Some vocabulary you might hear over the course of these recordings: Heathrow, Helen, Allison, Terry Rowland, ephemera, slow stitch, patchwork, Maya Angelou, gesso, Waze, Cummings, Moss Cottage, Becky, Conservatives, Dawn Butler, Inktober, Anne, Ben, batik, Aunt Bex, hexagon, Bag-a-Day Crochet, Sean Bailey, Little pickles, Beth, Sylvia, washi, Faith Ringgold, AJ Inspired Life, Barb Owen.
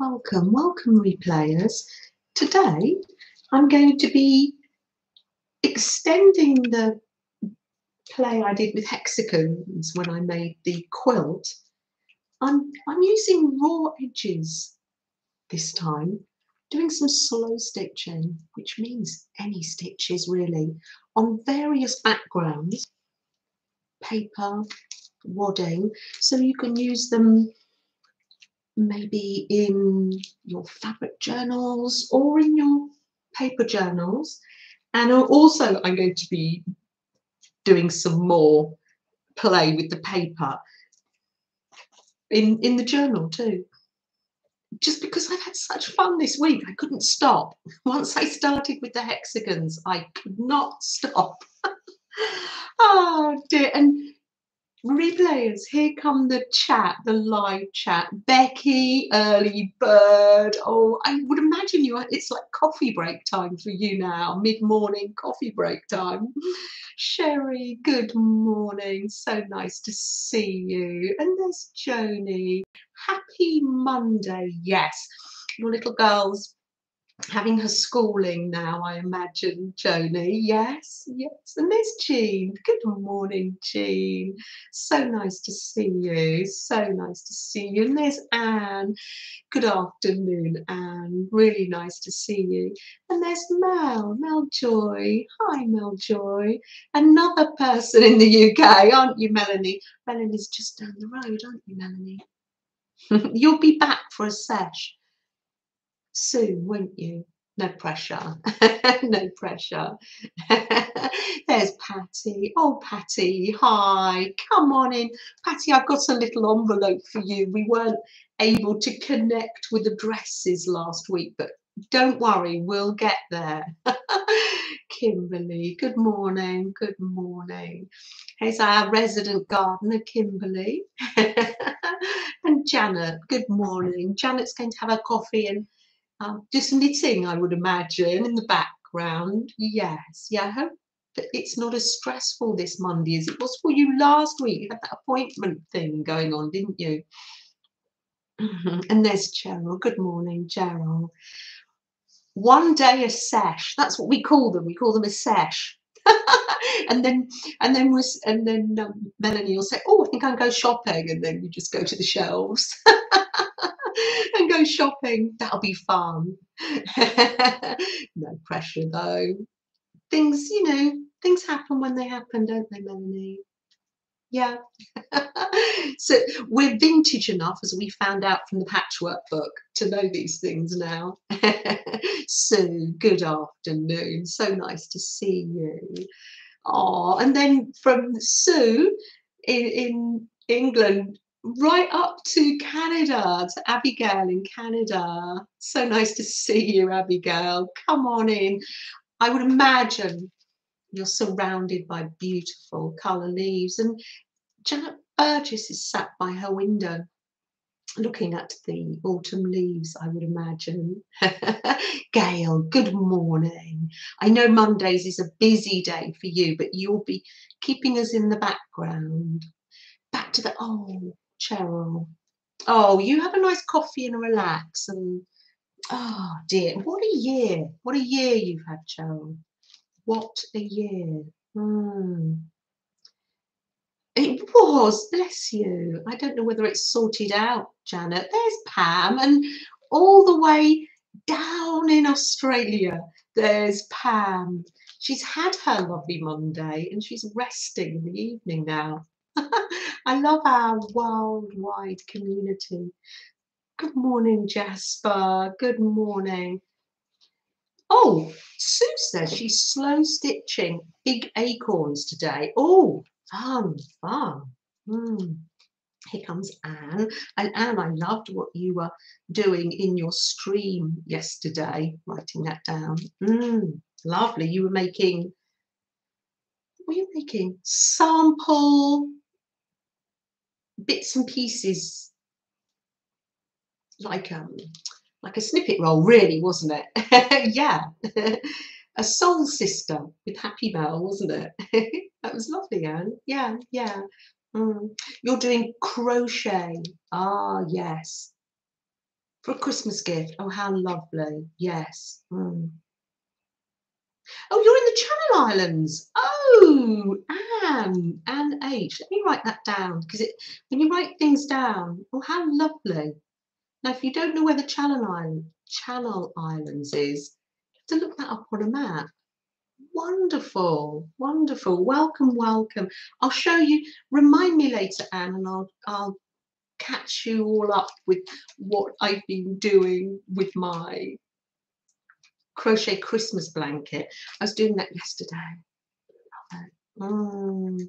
Welcome, welcome replayers. Today I'm going to be extending the play I did with hexagons when I made the quilt. I'm using raw edges this time, doing some slow stitching, which means any stitches really, on various backgrounds, paper, wadding, so you can use them maybe in your fabric journals or in your paper journals. And also I'm going to be doing some more play with the paper in the journal too. Just because I've had such fun this week, I couldn't stop. Once I started with the hexagons, I could not stop. Oh dear. And replayers, here come the chat, the live chat. Becky, early bird. Oh, I would imagine you, it's like coffee break time for you now, mid-morning coffee break time. Sherry, good morning. So nice to see you. And there's Joni. Happy Monday, yes. Your little girl's having her schooling now, I imagine, Joni. Yes, yes. And there's Jean. Good morning, Jean. So nice to see you. So nice to see you. And there's Anne. Good afternoon, Anne. Really nice to see you. And there's Mel. Mel Joy. Hi, Mel Joy. Another person in the UK, aren't you, Melanie? Melanie's just down the road, aren't you, Melanie? You'll be back for a sesh soon, won't you? No pressure. No pressure. There's Patty. Oh, Patty, hi. Come on in. Patty, I've got a little envelope for you. We weren't able to connect with addresses last week, but don't worry, we'll get there. Kimberly, good morning. Good morning. Here's our resident gardener, Kimberly. And Janet, good morning. Janet's going to have her coffee and just knitting, I would imagine, in the background. Yes, yeah, I hope that it's not as stressful this Monday as it was for you last week. You had that appointment thing going on, didn't you? And there's Gerald. Good morning, Gerald. One day a sesh. That's what we call them. We call them a sesh. And then Melanie will say, "Oh, I think I'll go shopping," and then you just go to the shelves. And go shopping. That'll be fun. No pressure though. Things, you know, things happen when they happen, don't they, Melanie? Yeah. So we're vintage enough, as we found out from the patchwork book, to know these things now. Sue, good afternoon. So nice to see you. Oh, and then from Sue in England, right up to Canada, to Abigail in Canada. So nice to see you, Abigail. Come on in. I would imagine you're surrounded by beautiful colour leaves. And Janet Burgess is sat by her window looking at the autumn leaves, I would imagine. Gail, good morning. I know Mondays is a busy day for you, but you'll be keeping us in the background. Back to the, oh, Cheryl. Oh, you have a nice coffee and relax. And oh dear, what a year. What a year you've had, Cheryl. What a year. It was, bless you. I don't know whether it's sorted out, Janet. There's Pam, and all the way down in Australia, there's Pam. She's had her lovely Monday and she's resting in the evening now. I love our worldwide community. Good morning, Jasper. Good morning. Oh, Sue says she's slow stitching big acorns today. Oh, fun, fun. Here comes Anne. And Anne, I loved what you were doing in your stream yesterday, writing that down. Lovely. You were making, what were you making? Sample bits and pieces, like a snippet roll, really, wasn't it? Yeah. A soul sister with Happy Bell, wasn't it? That was lovely, Anne. Yeah, yeah. You're doing crochet. Ah, yes. For a Christmas gift. Oh, how lovely. Yes. Mm. Oh, you're in the Channel Islands. Oh, Anne. Anne H. Let me write that down, because when you write things down, oh, how lovely. Now, if you don't know where the Channel Islands is, you have to look that up on a map. Wonderful, wonderful. Welcome, welcome. I'll show you. Remind me later, Anne, and I'll catch you all up with what I've been doing with my crochet Christmas blanket. I was doing that yesterday. Love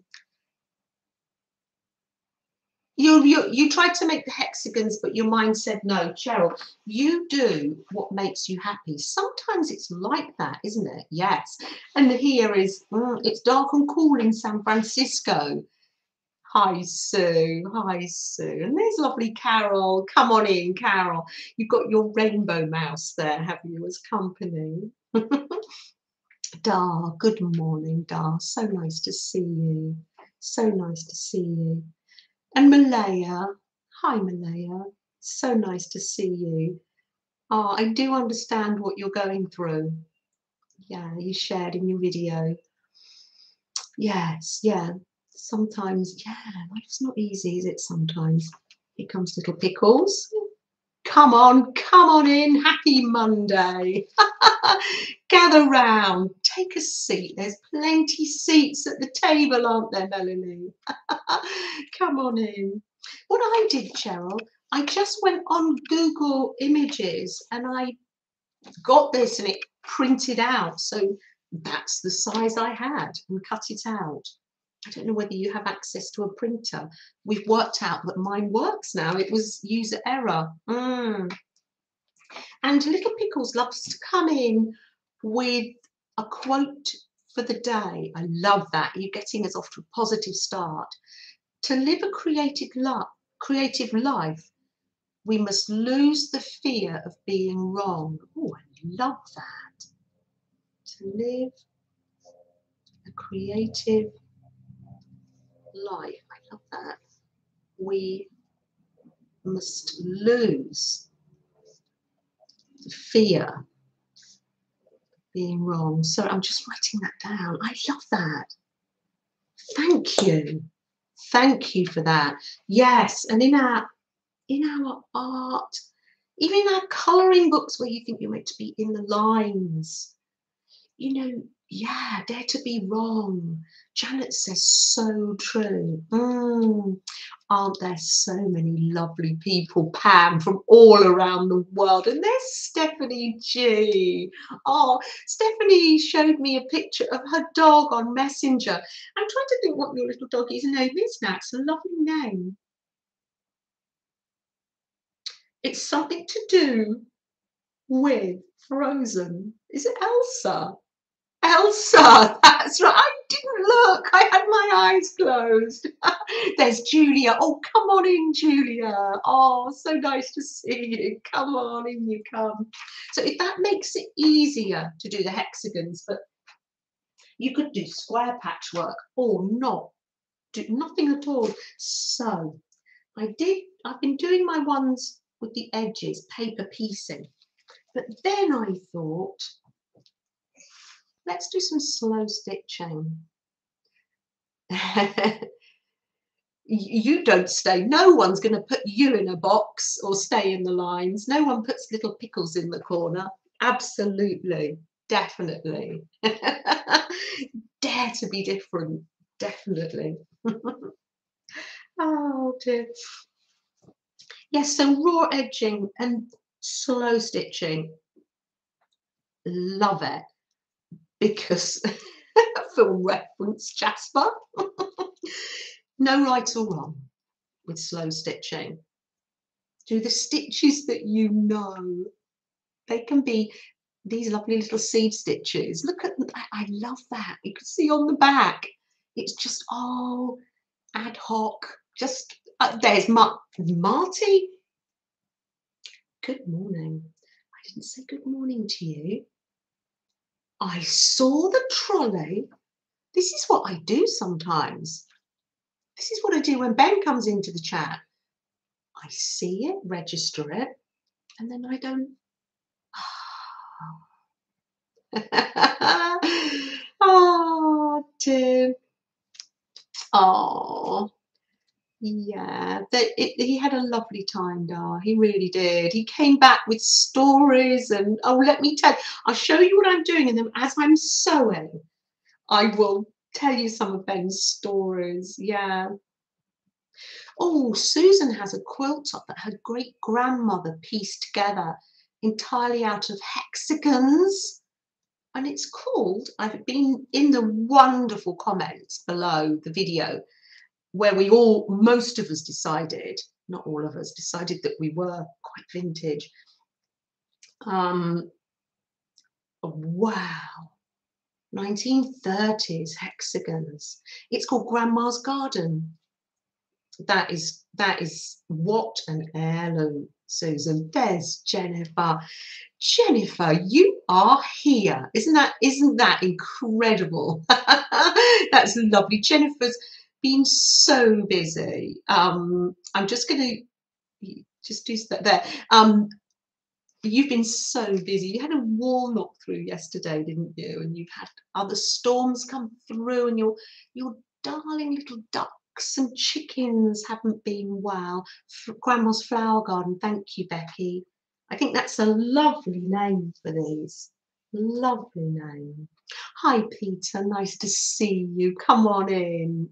it. You tried to make the hexagons, but your mind said no. Cheryl, you do what makes you happy. Sometimes it's like that, isn't it? Yes. And here is, it's dark and cool in San Francisco. Hi, Sue. Hi, Sue. And there's lovely Carol. Come on in, Carol. You've got your rainbow mouse there, have you, as company? Dar, good morning, Dar. So nice to see you. So nice to see you. And Malaya, hi Malaya, so nice to see you. Oh, I do understand what you're going through. Yeah, you shared in your video. Yes, yeah, sometimes, yeah, life's not easy, is it sometimes? Here comes little Pickles. Come on, come on in, happy Monday. Gather round, take a seat. There's plenty seats at the table, aren't there, Melanie? Come on in. What I did, Cheryl, I just went on Google Images and I got this and it printed out. So that's the size I had and cut it out. I don't know whether you have access to a printer. We've worked out that mine works now. It was user error. And Little Pickles loves to come in with a quote for the day. I love that. You're getting us off to a positive start. To live a creative life, we must lose the fear of being wrong. Oh, I love that. To live a creative life. I love that. We must lose the fear of being wrong. So I'm just writing that down. I love that. Thank you. Thank you for that. Yes, and in our art, even in our colouring books where you think you're meant to be in the lines, you know, yeah, dare to be wrong. Janet says so true. Aren't there so many lovely people, Pam, from all around the world? And there's Stephanie G. Oh, Stephanie showed me a picture of her dog on Messenger. I'm trying to think what your little doggy's name is now. It's a lovely name. It's something to do with Frozen. Is it Elsa? Elsa, that's right. I didn't look. I had my eyes closed. There's Julia. Oh, come on in, Julia. Oh, so nice to see you. Come on in, you come. So if that makes it easier to do the hexagons, but you could do square patchwork or not. Do nothing at all. So I've been doing my ones with the edges, paper piecing. But then I thought, let's do some slow stitching. You don't stay. No one's going to put you in a box or stay in the lines. No one puts Little Pickles in the corner. Absolutely. Definitely. Dare to be different. Definitely. Oh, dear. Yes, so raw edging and slow stitching. Love it. Because, for reference, Jasper, no right or wrong with slow stitching. Do the stitches that you know. They can be these lovely little seed stitches. Look at that. I love that. You can see on the back. It's just, oh, ad hoc. Just, there's Marty. Good morning. I didn't say good morning to you. I saw the trolley. This is what I do sometimes. This is what I do when Ben comes into the chat. I see it, register it, and then I don't. Oh dear. Oh yeah, he had a lovely time, Dar. He really did. He came back with stories and, oh, let me tell you, I'll show you what I'm doing, and then as I'm sewing I will tell you some of Ben's stories. Yeah. Oh, Susan has a quilt up that her great grandmother pieced together entirely out of hexagons, and it's called, I've been in the wonderful comments below the video where we all, most of us decided, not all of us decided, that we were quite vintage. Wow, 1930s hexagons. It's called Grandma's Garden. That is what an heirloom, Susan. There's Jennifer. Jennifer, you are here. Isn't that incredible? That's lovely. Jennifer's been so busy. I'm just gonna just do that there. You've been so busy. You had a wall knock through yesterday, didn't you? And you've had other storms come through, and your darling little duck. Some chickens haven't been well. Grandma's Flower Garden. Thank you, Becky. I think that's a lovely name for these. Lovely name. Hi, Peter. Nice to see you. Come on in.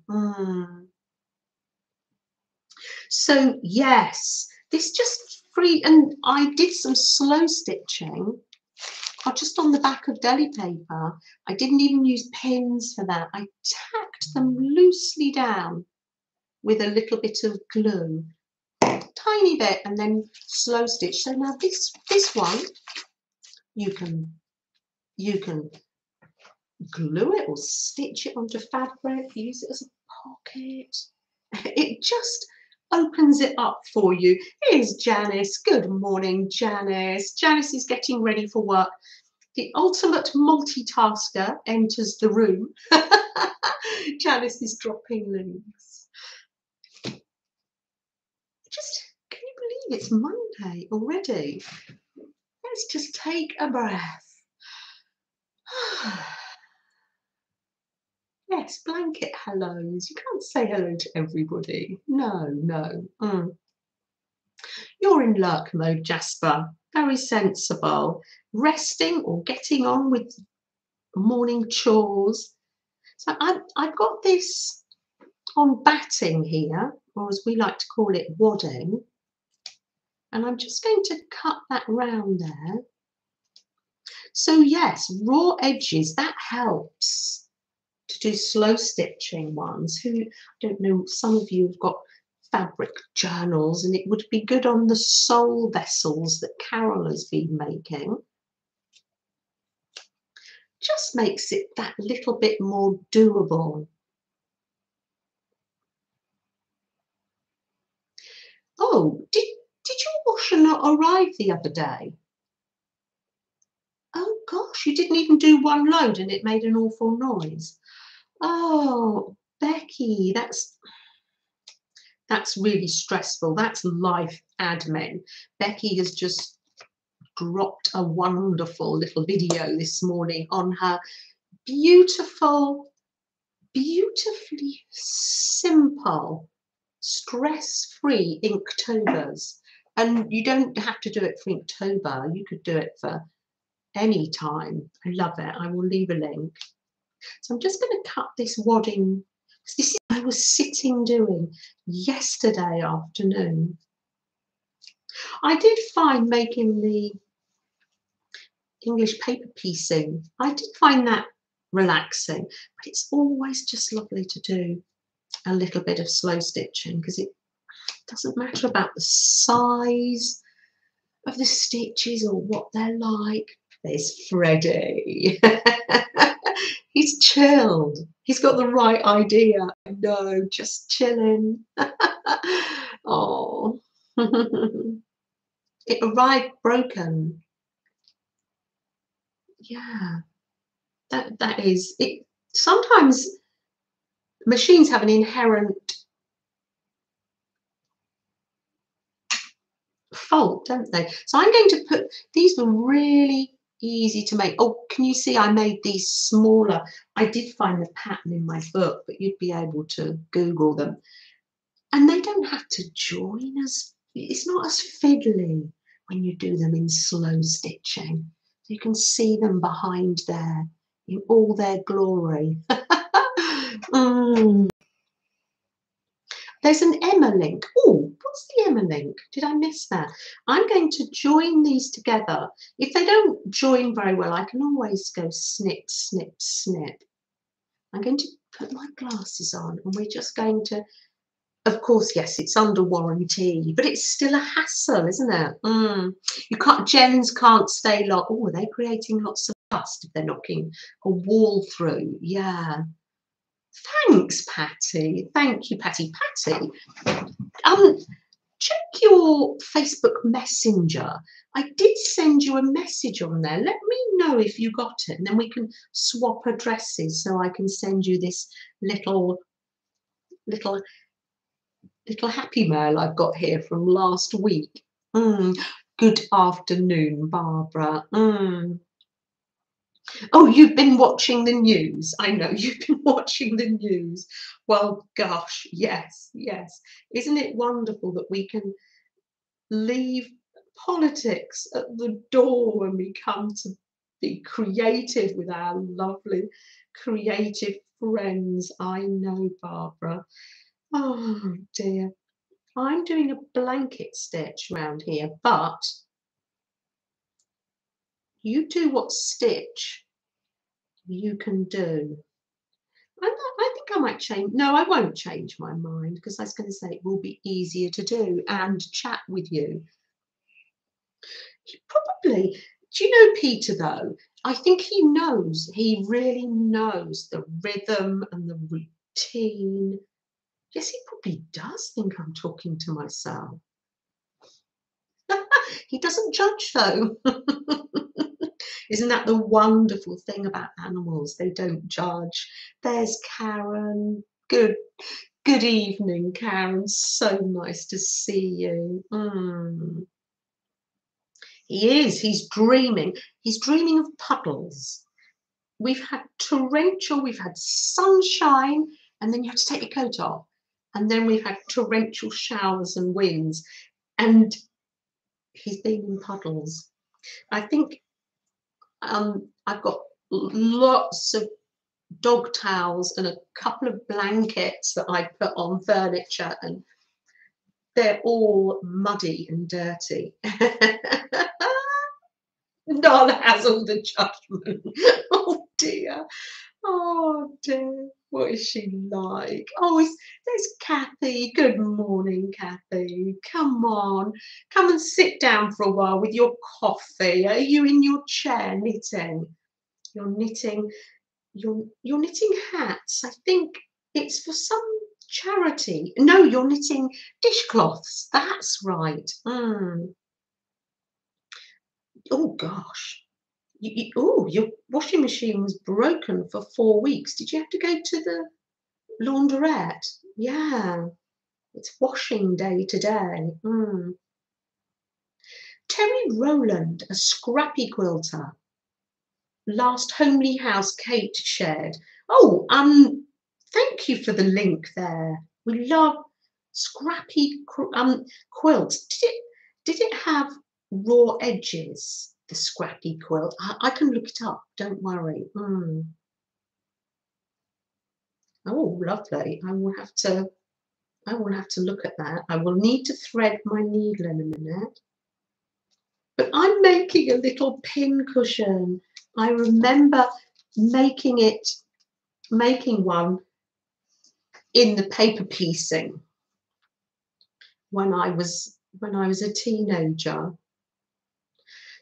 So, yes, this just free. And I did some slow stitching just on the back of deli paper. I didn't even use pins for that. I tacked them loosely down with a little bit of glue, tiny bit, and then slow stitch. So now this one, you can glue it or stitch it onto fabric, use it as a pocket. It just opens it up for you. Here's Janice. Good morning, Janice. Janice is getting ready for work. The ultimate multitasker enters the room. Janice is dropping leaves. Just, can you believe it's Monday already? Let's just take a breath. Yes, blanket hellos. You can't say hello to everybody. No. You're in lurk mode, Jasper. Very sensible. Resting or getting on with morning chores. So I've got this on batting here, or as we like to call it, wadding. And I'm just going to cut that round there. So yes, raw edges, that helps. To do slow stitching ones, who, I don't know, some of you have got fabric journals, and it would be good on the sole vessels that Carol has been making. Just makes it that little bit more doable. Oh, did your washer not arrive the other day? Oh gosh, you didn't even do one load and it made an awful noise. Oh, Becky, that's really stressful. That's life admin. Becky has just dropped a wonderful little video this morning on her beautiful, beautifully simple, stress-free Inktober's. And you don't have to do it for Inktober. You could do it for any time. I love it. I will leave a link. So I'm just going to cut this wadding, because this is what I was sitting doing yesterday afternoon. I did find making the English paper piecing, I did find that relaxing, but it's always just lovely to do a little bit of slow stitching, because it doesn't matter about the size of the stitches or what they're like. There's Freddie. He's chilled. He's got the right idea. I know, just chilling. Oh. It arrived broken. Yeah. That is it. Sometimes machines have an inherent fold, haven't they? So I'm going to put, these were really easy to make. Oh, can you see I made these smaller? I did find the pattern in my book, but you'd be able to Google them. And they don't have to join us. It's not as fiddly when you do them in slow stitching. You can see them behind there in all their glory. There's an Emma link. Oh, what's the Emma link? Did I miss that? I'm going to join these together. If they don't join very well, I can always go snip, snip, snip. I'm going to put my glasses on and we're just going to, of course, yes, it's under warranty, but it's still a hassle, isn't it? You can't, gens can't stay locked. Oh, are they creating lots of dust if they're knocking a wall through? Yeah. Thanks, Patty. Thank you, Patty. Patty, check your Facebook Messenger. I did send you a message on there. Let me know if you got it, and then we can swap addresses so I can send you this little happy mail I've got here from last week. Good afternoon, Barbara. Oh, you've been watching the news. I know you've been watching the news. Well, gosh, yes, yes. Isn't it wonderful that we can leave politics at the door when we come to be creative with our lovely creative friends? I know, Barbara. Oh, dear. I'm doing a blanket stitch round here, but you do what stitch you can do. I think I might change. No, I won't change my mind, because I was going to say it will be easier to do and chat with you. He probably, do you know Peter, though? I think he knows. He really knows the rhythm and the routine. Yes, he probably does think I'm talking to myself. He doesn't judge, though. Isn't that the wonderful thing about animals? They don't judge. There's Karen. Good evening, Karen. So nice to see you. He is. He's dreaming. He's dreaming of puddles. We've had torrential. We've had sunshine. And then you have to take your coat off. And then we've had torrential showers and winds. And he's been in puddles. I think I've got lots of dog towels and a couple of blankets that I put on furniture, and they're all muddy and dirty. None has all the judgment. Oh dear. Oh dear. What is she like? Oh, there's Kathy. Good morning, Kathy. Come on. Come and sit down for a while with your coffee. Are you in your chair knitting? You're knitting. You're knitting hats. I think it's for some charity. No, you're knitting dishcloths. That's right. Oh, gosh. Oh, your washing machine was broken for 4 weeks. Did you have to go to the laundrette? Yeah, it's washing day today. Terry Rowland, a scrappy quilter. Last homely house Kate shared. Oh, thank you for the link there. We love scrappy quilts. Did it have raw edges? The scrappy quilt. I can look it up, don't worry. Oh, lovely. I will have to look at that. I will need to thread my needle in a minute. But I'm making a little pin cushion. I remember making one in the paper piecing when I was a teenager.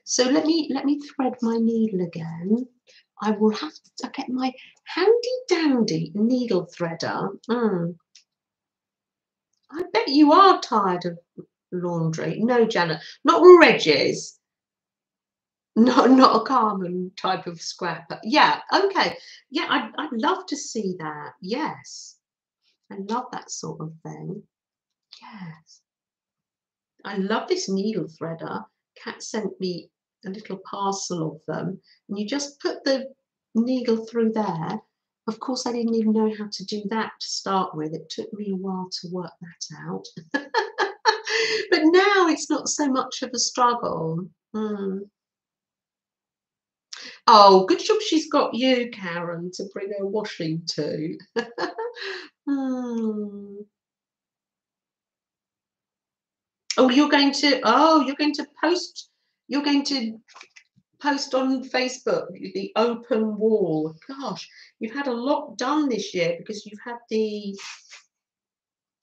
So let me thread my needle again. I will have to get my handy-dandy needle threader. I bet you are tired of laundry. No, Janet, not Reggie's. No, not a Carmen type of scrapper. Yeah, okay. Yeah, I'd love to see that. Yes, I love that sort of thing. Yes. I love this needle threader. Kat sent me a little parcel of them, and you just put the needle through there. Of course, I didn't even know how to do that to start with. It took me a while to work that out. But now it's not so much of a struggle. Oh, good job she's got you, Karen, to bring her washing to. Oh, you're going to post on Facebook, the open wall. Gosh, you've had a lot done this year because you've had the,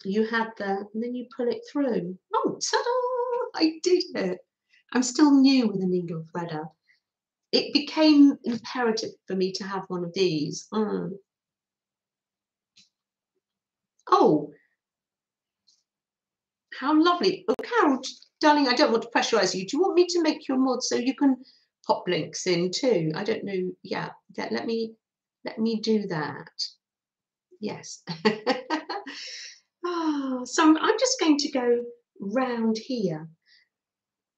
and then you pull it through. Oh, ta-da, I did it. I'm still new with a needle threader. It became imperative for me to have one of these. Oh, how lovely. Oh, Carol, darling, I don't want to pressurize you. Do you want me to make your mod so you can pop links in too? I don't know. Yeah, let me do that. Yes. Oh, so I'm just going to go round here.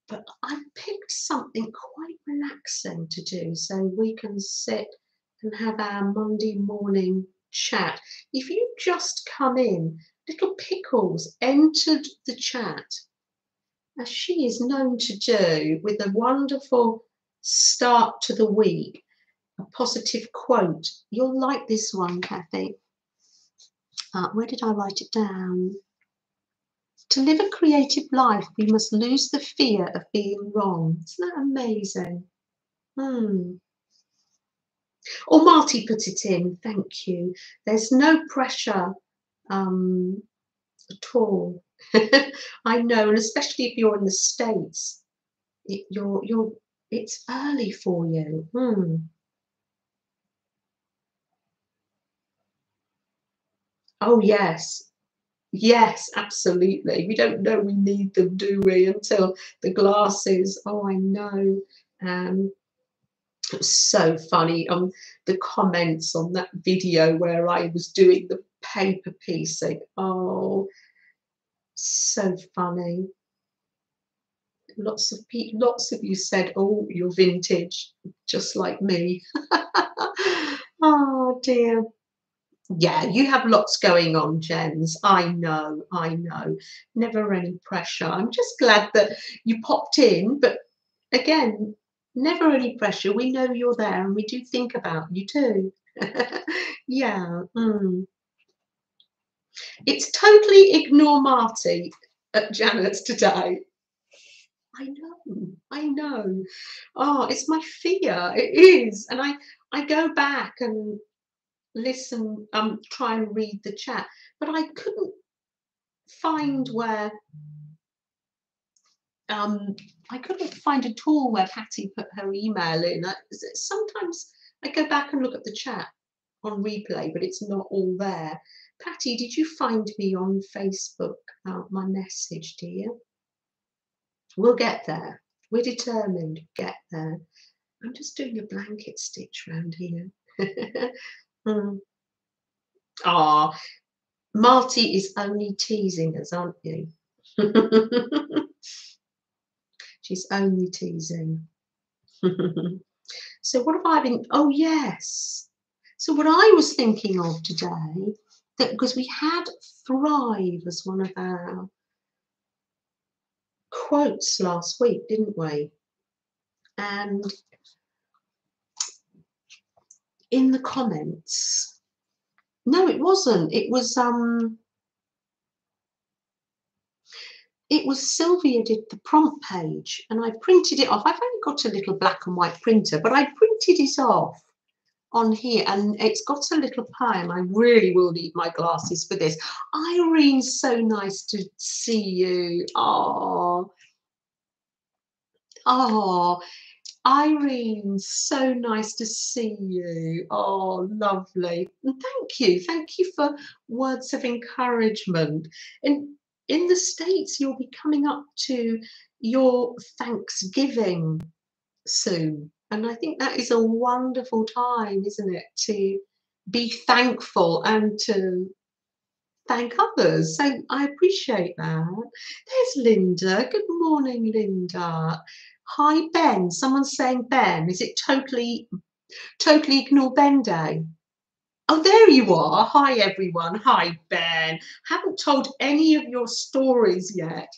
But I picked something quite relaxing to do so we can sit and have our Monday morning chat. If you just come in, Little Pickles entered the chat, as she is known to do, with a wonderful start to the week, a positive quote. You'll like this one, Kathy. Where did I write it down? To live a creative life, we must lose the fear of being wrong. Isn't that amazing? Or Marty put it in, thank you. There's no pressure at all. I know, and especially if you're in the States, it's early for you. Oh, yes. Yes, absolutely. We don't know we need them, do we, until the glasses. Oh, I know. It was so funny. The comments on that video where I was doing the paper piecing. Oh, so funny. Lots of you said, oh, you're vintage, just like me. Oh, dear. Yeah, you have lots going on, Jens. I know. Never any pressure. I'm just glad that you popped in, but again, never any pressure. We know you're there and we do think about you too. Yeah. It's totally ignore Marty at Janet's today. I know. Oh, it's my fear. It is. And I go back and listen, try and read the chat, but I couldn't find where I couldn't find at all where Patty put her email in. Sometimes I go back and look at the chat on replay, but it's not all there. Patty, did you find me on Facebook, my message, dear? We'll get there. We're determined to get there. I'm just doing a blanket stitch round here. Ah, Marty is only teasing us, aren't you? She's only teasing. So what have I been? Oh, yes. So what I was thinking of today, that because we had Thrive as one of our quotes last week, didn't we? And in the comments, no, it wasn't. It was Sylvia did the prompt page, and I printed it off. I've only got a little black and white printer, but I printed it off on here, and it's got a little poem. I really will need my glasses for this. Irene, so nice to see you. Oh. Irene, so nice to see you. Oh, lovely. And thank you. Thank you for words of encouragement. And in the States, you'll be coming up to your Thanksgiving soon. And I think that is a wonderful time, isn't it, to be thankful and to thank others, so I appreciate that. There's Linda. Good morning, Linda. Hi, Ben. Someone's saying Ben. Is it totally ignore Ben day? Oh, there you are. Hi, everyone. Hi, Ben. Haven't told any of your stories yet.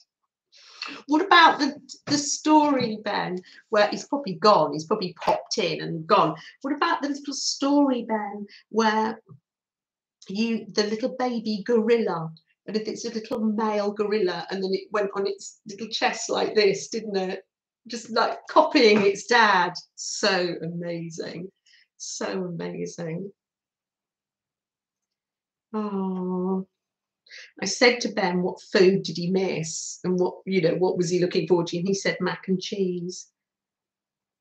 What about the story, Ben, where he's probably gone, he's probably popped in and gone. What about the little story, Ben, where the little baby gorilla, and if it's a little male gorilla, and then it went on its little chest like this, didn't it? Just like copying its dad. So amazing. So amazing. Oh. I said to Ben, what food did he miss? And what, you know, what was he looking forward to? And he said, mac and cheese.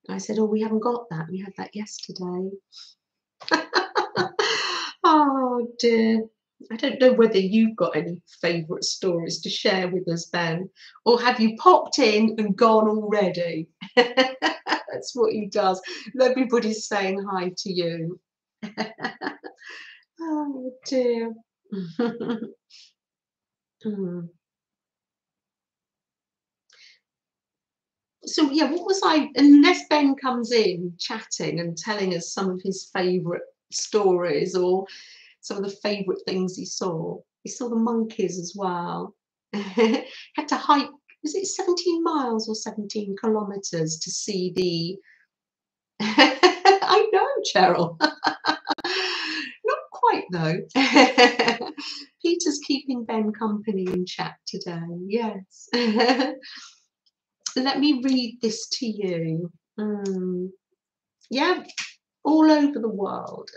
I said, oh, we haven't got that. We had that yesterday. Oh, dear. I don't know whether you've got any favourite stories to share with us, Ben. Or have you popped in and gone already? That's what he does. Everybody's saying hi to you. Oh, dear. So yeah, what was I, unless Ben comes in chatting and telling us some of his favourite stories or some of the favourite things he saw. He saw the monkeys as well. Had to hike, was it 17 miles or 17 kilometres to see the I know, Cheryl. Quite though. Peter's keeping Ben company in chat today. Yes. Let me read this to you. Yeah, all over the world.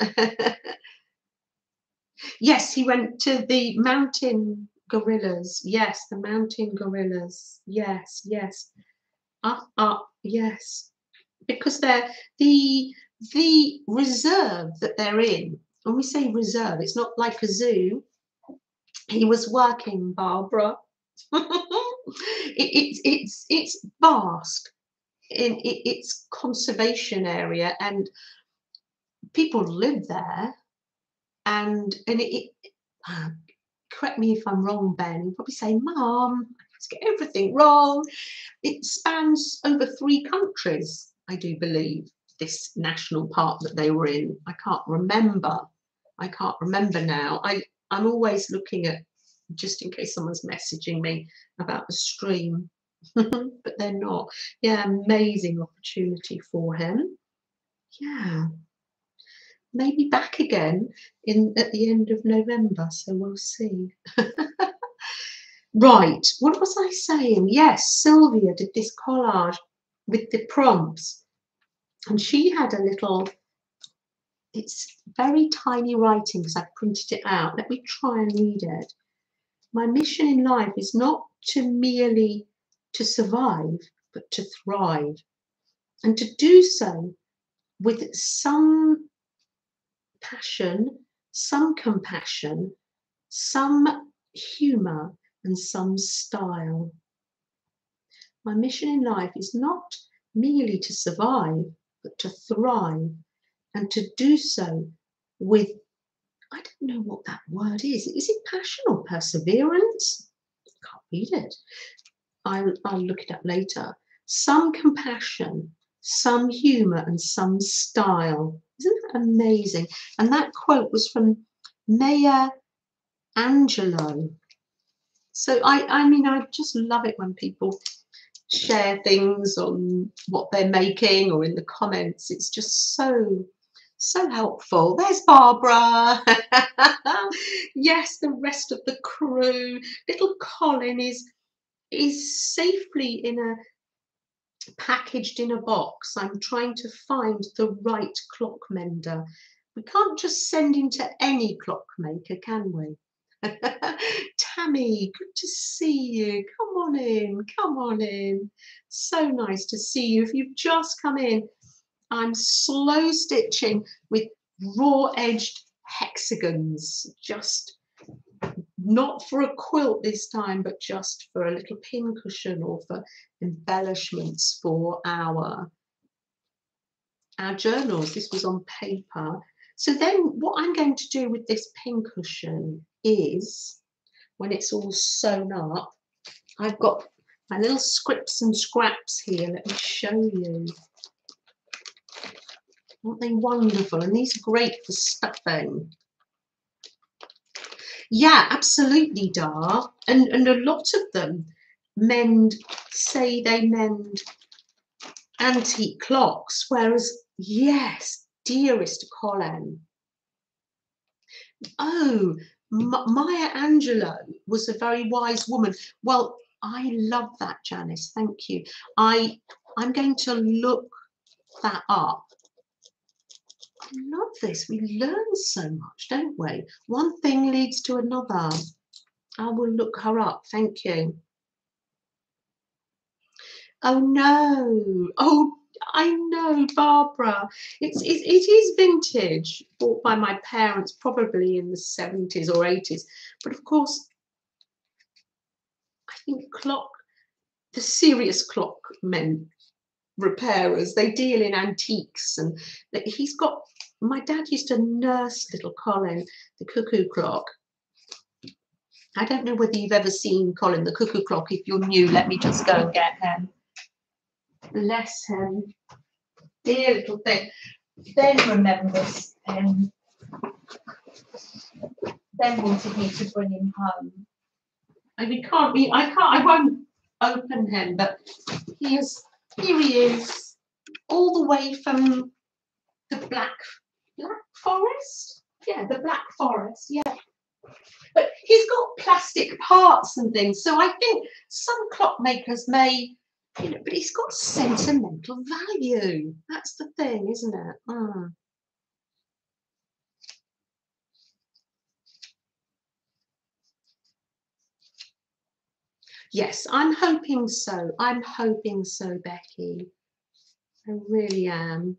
Yes, he went to the mountain gorillas. Yes, the mountain gorillas. Yes, yes. Up, up. Yes, because they're the reserve that they're in. When we say reserve, it's not like a zoo. He was working, Barbara. It's vast. It's conservation area, and people live there. And it correct me if I'm wrong, Ben. You'll probably say, Mom, I just get everything wrong. It spans over 3 countries, I do believe. This national park that they were in, I can't remember. I can't remember now. I'm always looking at, just in case someone's messaging me about the stream, but they're not. Yeah, amazing opportunity for him. Yeah, maybe back again at the end of November, so we'll see. Right, what was I saying? Yes, Sylvia did this collage with the prompts. And she had a little, it's very tiny writing because I printed it out. Let me try and read it. My mission in life is not to merely to survive, but to thrive. And to do so with some passion, some compassion, some humour, and some style. My mission in life is not merely to survive, but to thrive, and to do so with, I don't know what that word is it passion or perseverance? Can't read it. I'll look it up later. Some compassion, some humour, and some style. Isn't that amazing? And that quote was from Maya Angelou. So I mean, I just love it when people share things on what they're making or in the comments. It's just so helpful. There's Barbara. Yes, the rest of the crew. Little Colin is safely packaged in a box. I'm trying to find the right clock mender. We can't just send him to any clock maker, can we? Tammy, good to see you. Come on in, come on in. So nice to see you. If you've just come in, I'm slow stitching with raw edged hexagons, just not for a quilt this time, but just for a little pincushion or for embellishments for our journals. This was on paper. So then what I'm going to do with this pincushion is when it's all sewn up. I've got my little scripts and scraps here. Let me show you. Aren't they wonderful? And these are great for stuffing. Yeah, absolutely, Dar. And a lot of them mend, say they mend antique clocks, whereas, yes, dearest Colin. Oh, Maya Angelou was a very wise woman. Well, I love that, Janice. Thank you. I'm going to look that up. I love this. We learn so much, don't we? One thing leads to another. I will look her up. Thank you. Oh, no. Oh, I know, Barbara. It is vintage, bought by my parents, probably in the 70s or 80s. But, of course, I think the serious clock men, repairers, they deal in antiques. And he's got, my dad used to nurse little Colin, the cuckoo clock. I don't know whether you've ever seen Colin, the cuckoo clock. If you're new, let me just go and get him. Bless him. Dear little thing. Ben remembers him. Ben wanted me to bring him home. I won't open him, but here he is, all the way from the Black Forest. Yeah, the Black Forest, yeah. But he's got plastic parts and things, so I think some clock makers may, you know, but he's got sentimental value. That's the thing, isn't it? Mm. Yes, I'm hoping so. I'm hoping so, Becky. I really am.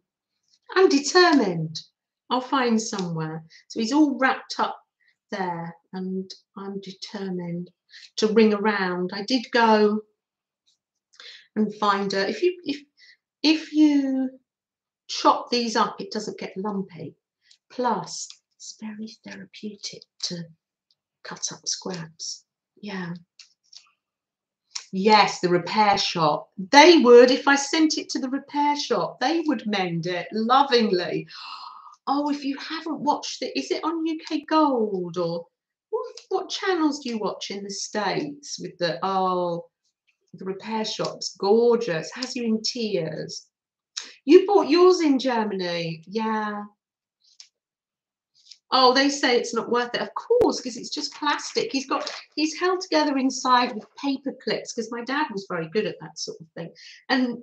I'm determined. I'll find somewhere. So he's all wrapped up there, and I'm determined to ring around. I did go and find her. If you chop these up, it doesn't get lumpy. Plus, it's very therapeutic to cut up scraps. Yeah. Yes, the repair shop. They would, if I sent it to the repair shop, they would mend it lovingly. Oh, if you haven't watched it, is it on UK Gold? Or what channels do you watch in the States with the, oh, the repair shop's gorgeous. Has you in tears. You bought yours in Germany. Yeah. Oh, they say it's not worth it. Of course, because it's just plastic. He's held together inside with paper clips, because my dad was very good at that sort of thing. And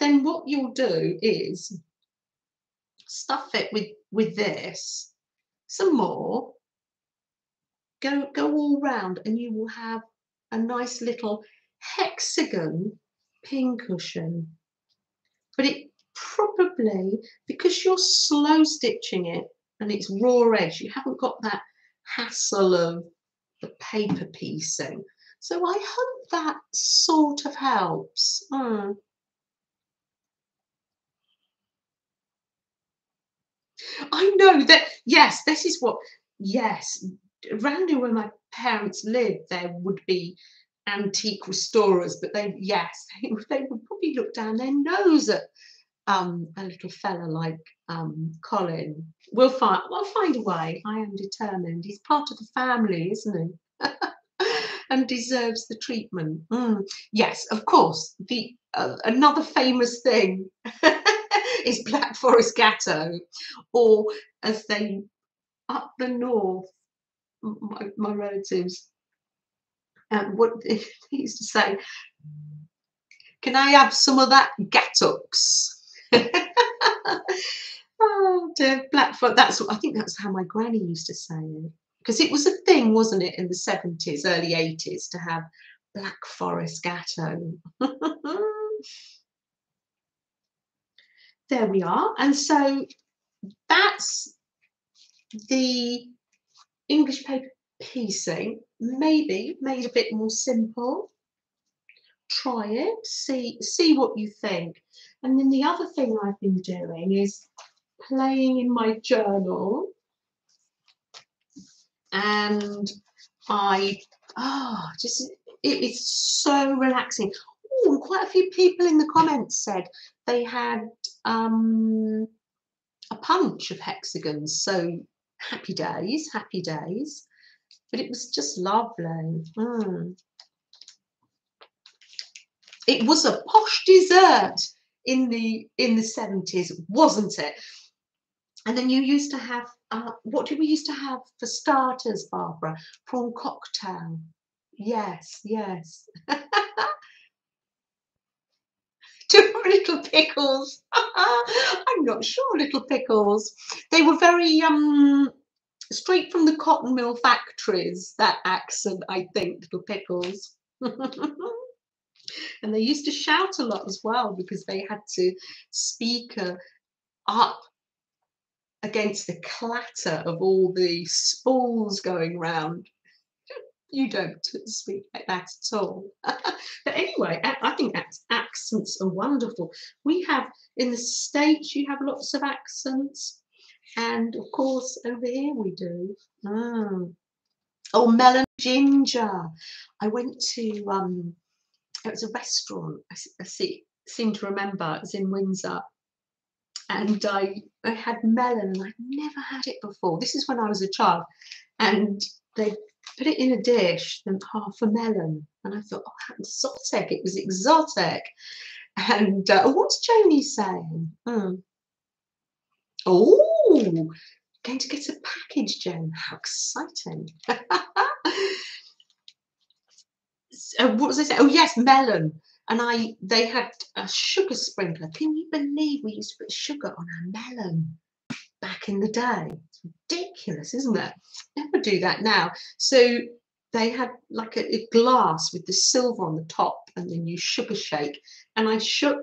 then what you'll do is stuff it with this, some more, go all round, and you will have a nice little hexagon pincushion. But it probably, because you're slow stitching it, and it's raw edge, you haven't got that hassle of the paper piecing. So I hope that sort of helps. Mm. I know that, yes, this is what, yes, around where my parents lived, there would be antique restorers, but they, yes, they would probably look down their nose at a little fella like Colin. We'll find a way. I am determined. He's part of the family, isn't he? And deserves the treatment. Mm. Yes, of course. The another famous thing is Black Forest Gatto, or as they up the north, my relatives, what they used to say, can I have some of that gattux? Oh dear, Blackfoot. That's what I think. That's how my granny used to say it, because it was a thing, wasn't it, in the 70s, early 80s, to have Black Forest Gatto. There we are, and so that's the English paper piecing. Maybe made a bit more simple. Try it, see what you think. And then the other thing I've been doing is playing in my journal, and I Oh, just it's so relaxing. Oh, and quite a few people in the comments said they had a punch of hexagons. So happy days, happy days. But it was just lovely. Mm. It was a posh dessert in the 70s, wasn't it? And then you used to have, what did we used to have for starters, Barbara? Prawn cocktail. Yes, yes. Two little pickles. I'm not sure, little pickles. They were very straight from the cotton mill factories, that accent, I think, little pickles. And they used to shout a lot as well because they had to speak up against the clatter of all the spools going round. You don't speak like that at all. But anyway, I think accents are wonderful. We have, in the States, you have lots of accents. And, of course, over here we do. Mm. Oh, melon ginger. I went to, it was a restaurant, I seem to remember, it was in Windsor. And I had melon, and I'd never had it before. This is when I was a child. And they put it in a dish, and half a melon. And I thought, oh, how exotic. It was exotic. And what's Joni saying? Mm. Oh, going to get a package, Jen. How exciting. What was I saying? Oh, yes, melon. And they had a sugar sprinkler. Can you believe we used to put sugar on our melon back in the day? It's ridiculous, isn't it? Never do that now. So they had like a glass with the silver on the top, and then you sugar shake. And I shook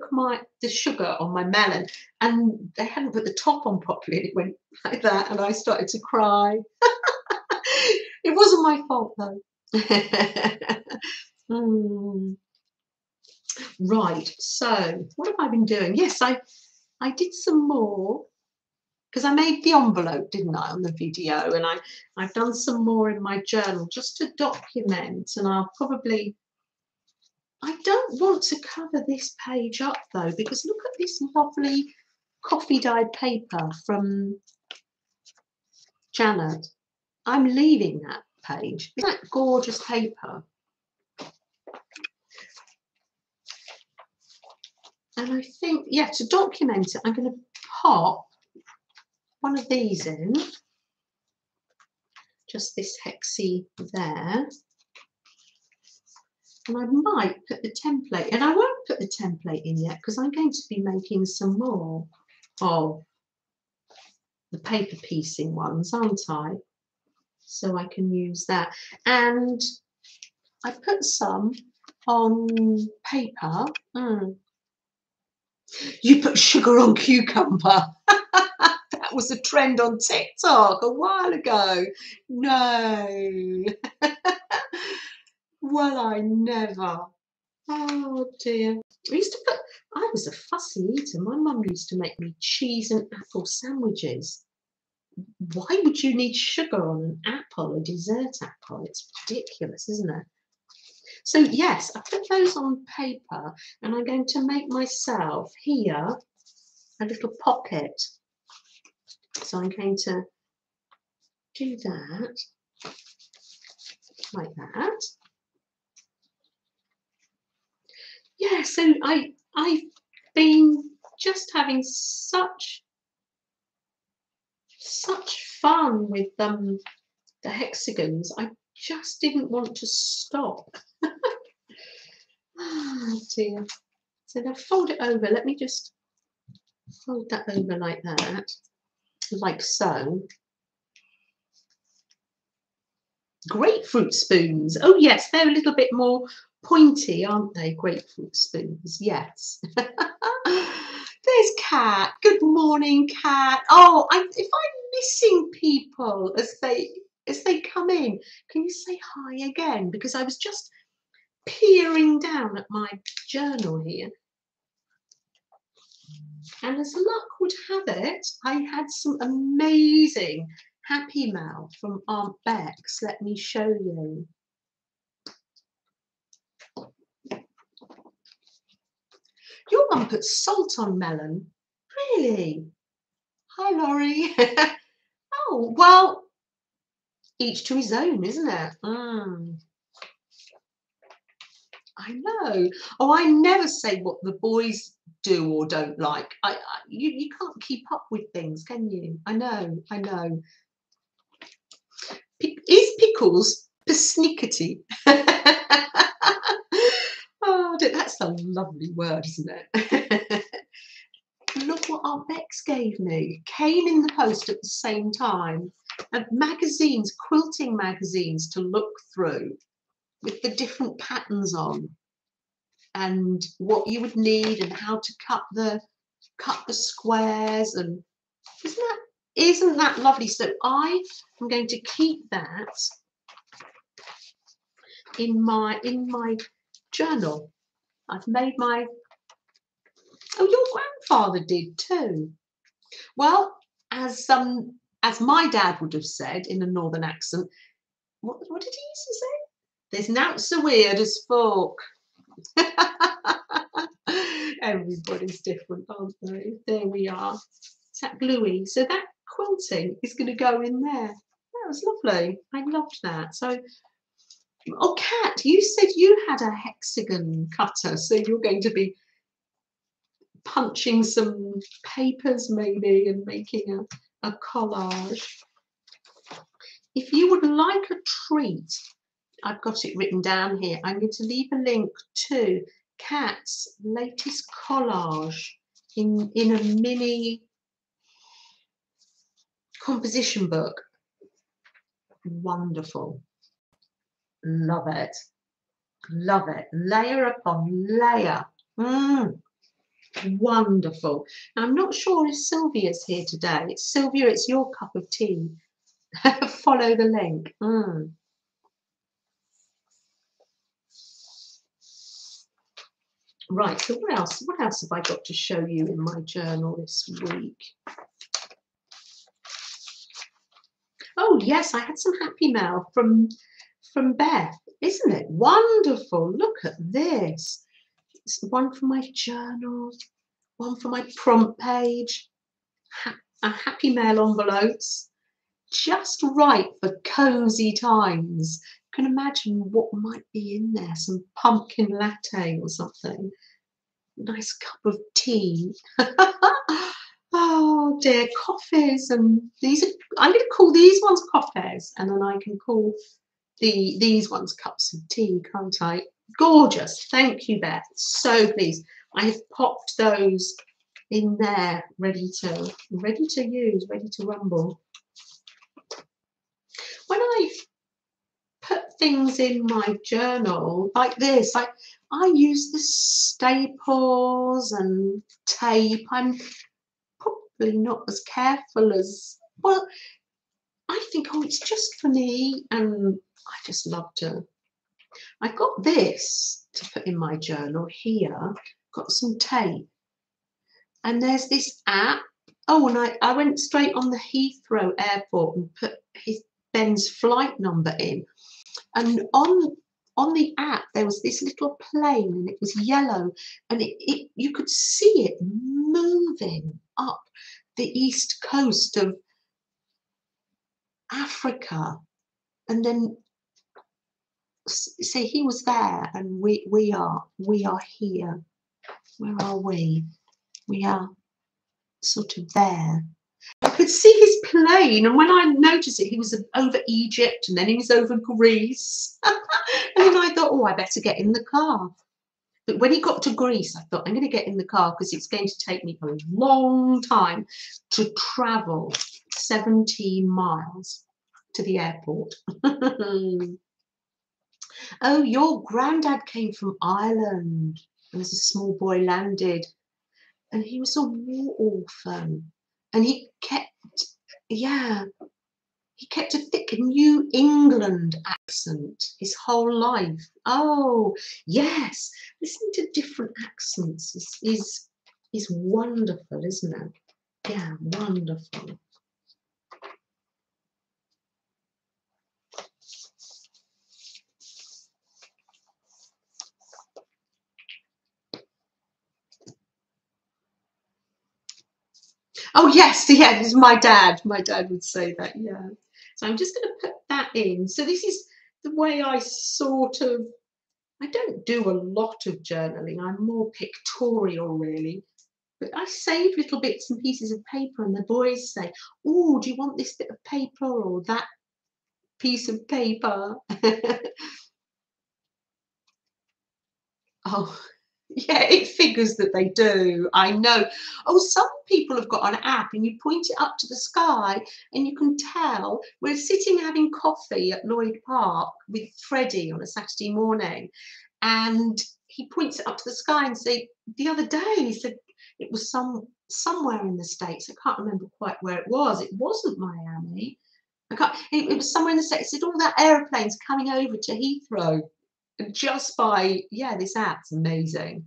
the sugar on my melon, and they hadn't put the top on properly, and it went like that, and I started to cry. It wasn't my fault though. Mm. Right, so what have I been doing? Yes, I did some more because I made the envelope, didn't I, on the video, and I've done some more in my journal just to document, and I don't want to cover this page up though, because look at this lovely coffee dyed paper from Janet. I'm leaving that page. Isn't that gorgeous paper? And I think, yeah, to document it, I'm going to pop one of these in. Just this hexie there. And I might put the template, and I won't put the template in yet because I'm going to be making some more of the paper piecing ones, aren't I? So I can use that. And I put some on paper. Mm. You put sugar on cucumber. That was a trend on TikTok a while ago. No. Well, I never. Oh, dear. I used to put, I was a fussy eater. My mum used to make me cheese and apple sandwiches. Why would you need sugar on an apple, a dessert apple? It's ridiculous, isn't it? So, yes, I put those on paper, and I'm going to make myself here a little pocket. So I'm going to do that like that. Yeah, so I've been just having such fun with the hexagons. I just didn't want to stop. Oh dear. So now fold it over. Let me just fold that over like that, like so. Grapefruit spoons. Oh yes, they're a little bit more pointy, aren't they? Grapefruit spoons. Yes. There's Kat. Good morning, Kat. Oh, if I'm missing people as they come in, can you say hi again? Because I was just peering down at my journal here, and as luck would have it, I had some amazing happy mail from Aunt Bex. Let me show you. Mum puts salt on melon. Really? Hi, Laurie. Oh, well, each to his own, isn't it? Mm. I know. Oh, I never say what the boys do or don't like. You can't keep up with things, can you? I know. Is pickles persnickety? Oh, that's a lovely word, isn't it? Look what Aunt Bex gave me. Came in the post at the same time. And magazines, quilting magazines to look through with the different patterns on and what you would need and how to cut the squares. And isn't that lovely? So I am going to keep that in my journal. I've made my, oh, your grandfather did too. Well, as my dad would have said in a northern accent, what did he used to say? There's nowt so weird as folk. Everybody's different, aren't they? There we are. It's that gluey. So that quilting is going to go in there. That was lovely. I loved that. So, oh, Kat, you said you had a hexagon cutter. So you're going to be punching some papers maybe and making a collage. If you would like a treat, I've got it written down here. I'm going to leave a link to Kat's latest collage in a mini composition book. Wonderful. Love it. Love it. Layer upon layer. Mm. Wonderful. Now, I'm not sure if Sylvia's here today. Sylvia, it's your cup of tea. Follow the link. Mm. Right, so what else have I got to show you in my journal this week? Oh yes, I had some happy mail from Beth. Isn't it wonderful? Look at this. It's one for my journal, one for my prompt page, a happy mail envelopes. Just right for cozy times. Can imagine what might be in there, some pumpkin latte or something, nice cup of tea. Oh dear, coffees. And these are, I'm going to call these ones coffees, and then I can call these ones cups of tea, can't I? Gorgeous. Thank you, Beth. So pleased. I have popped those in there, ready to use, ready to rumble. When I put things in my journal like this, I use the staples and tape. I'm probably not as careful as, well, I think, oh, it's just for me, and I just love to. I've got this to put in my journal here, got some tape, and there's this app. Oh, and I went straight on the Heathrow airport and put Ben's flight number in. And on the app, there was this little plane, and it was yellow, and you could see it moving up the east coast of Africa. And then, see, he was there, and we are here. Where are we? We are sort of there. I could see his plane, and when I noticed it, he was over Egypt, and then he was over Greece. And then I thought, oh, I better get in the car. But when he got to Greece, I thought, I'm going to get in the car because it's going to take me a long time to travel 17 miles to the airport. Oh, your granddad came from Ireland, and as a small boy landed, and he was a war orphan. And he kept a thick New England accent his whole life. Oh, yes. Listening to different accents is wonderful, isn't it? Yeah, wonderful. Oh yes, yeah, this is my dad. My dad would say that, yeah. So I'm just going to put that in. So this is the way I sort of, I don't do a lot of journaling. I'm more pictorial, really. But I save little bits and pieces of paper, and the boys say, oh, do you want this bit of paper or that piece of paper? Oh, yeah, it figures that they do. I know. Oh, some people have got an app and you point it up to the sky and you can tell. We're sitting having coffee at Lloyd Park with Freddie on a Saturday morning, and he points it up to the sky and says, the other day, he said, it was somewhere in the States. I can't remember quite where it was. It wasn't Miami. I can't, it was somewhere in the States. He said, all that airplane's coming over to Heathrow. Just by, yeah, this app's amazing.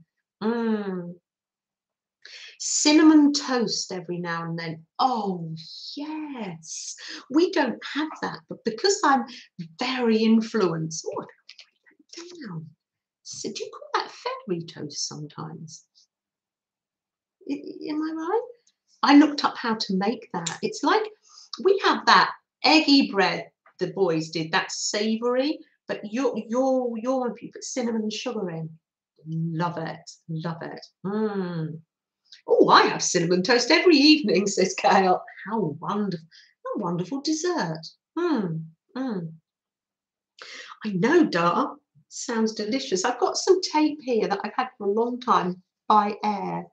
Cinnamon toast every now and then. Oh, yes. We don't have that, but because I'm very influenced. Oh, I can write that down. So do you call that fairy toast sometimes? Am I right? I looked up how to make that. It's like we have that eggy bread the boys did, that's savoury. But you put cinnamon and sugar in. Love it, love it. Oh, I have cinnamon toast every evening, says Kale. How wonderful! A wonderful dessert. I know, Dar. Sounds delicious. I've got some tape here that I've had for a long time by air.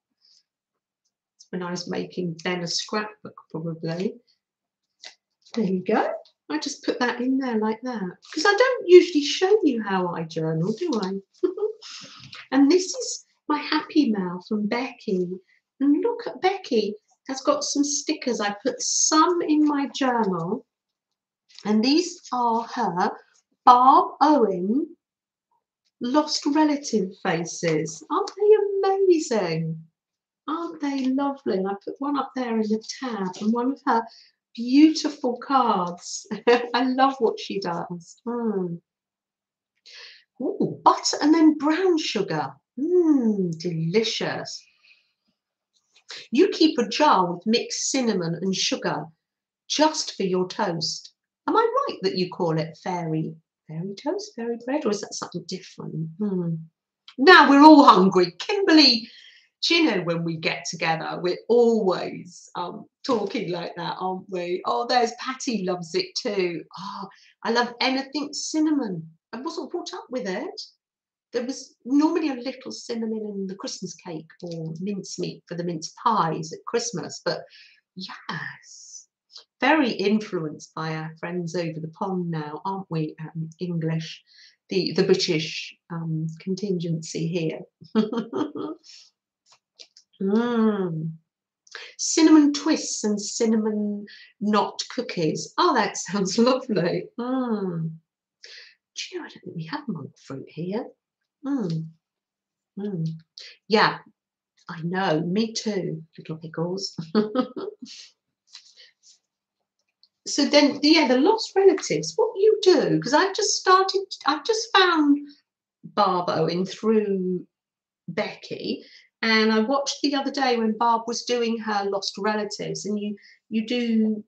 It's when I was making then a scrapbook, probably. There you go. I just put that in there like that because I don't usually show you how I journal, do I? And this is my happy mail from Becky. And look at Becky has got some stickers. I put some in my journal, and these are her Barb Owen lost relative faces. Aren't they amazing? Aren't they lovely? And I put one up there in the tab, and one of her beautiful cards. I love what she does. Oh, butter and then brown sugar. Delicious. You keep a jar with mixed cinnamon and sugar just for your toast. Am I right that you call it fairy toast, fairy bread, or is that something different? Now we're all hungry. Kimberly, do you know, when we get together, we're always talking like that, aren't we? Oh, there's Patty, loves it too. Oh, I love anything cinnamon. I wasn't brought up with it. There was normally a little cinnamon in the Christmas cake or mincemeat for the mince pies at Christmas. But yes, very influenced by our friends over the pond now, aren't we, English, the British contingency here. Cinnamon twists and cinnamon knot cookies. Oh, that sounds lovely. Do you know, I don't think we have monk fruit here. Yeah, I know, me too, little pickles. So then, yeah, the lost relatives, what you do, because I've just found Barb Owen through Becky. And I watched the other day when Barb was doing her lost relatives, and you do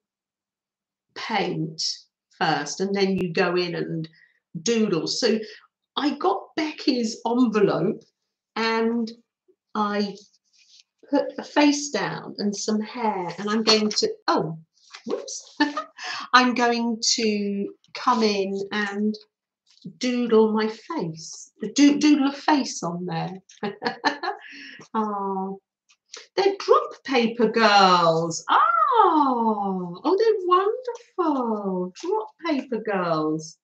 paint first and then you go in and doodle. So I got Becky's envelope and I put a face down and some hair, and I'm going to, oh, whoops, I'm going to come in and doodle my face, doodle a face on there. Oh, they're drop paper girls. Oh, they're wonderful. Drop paper girls.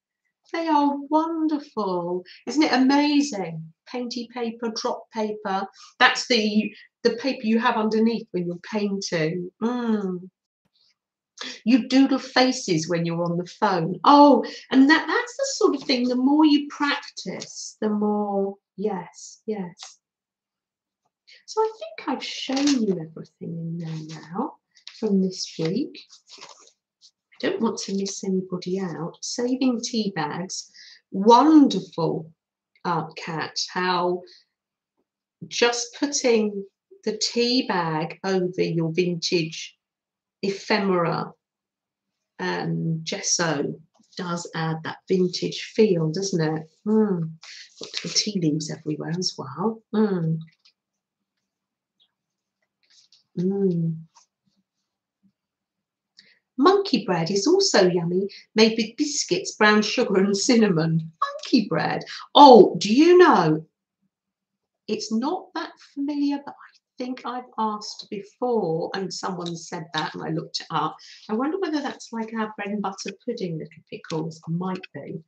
They are wonderful. Isn't it amazing? Painty paper, drop paper. That's the paper you have underneath when you're painting. You doodle faces when you're on the phone. Oh, and that's the sort of thing, the more you practice, the more, yes. So I think I've shown you everything in there now from this week. I don't want to miss anybody out. Saving tea bags. Wonderful, Kat, how just putting the tea bag over your vintage ephemera gesso does add that vintage feel, doesn't it? Got the tea leaves everywhere as well. Monkey bread is also yummy, made with biscuits, brown sugar and cinnamon. Monkey bread. Oh, do you know, it's not that familiar, but I think I've asked before and someone said that and I looked it up. I wonder whether that's like our bread and butter pudding, little pickles. Might be.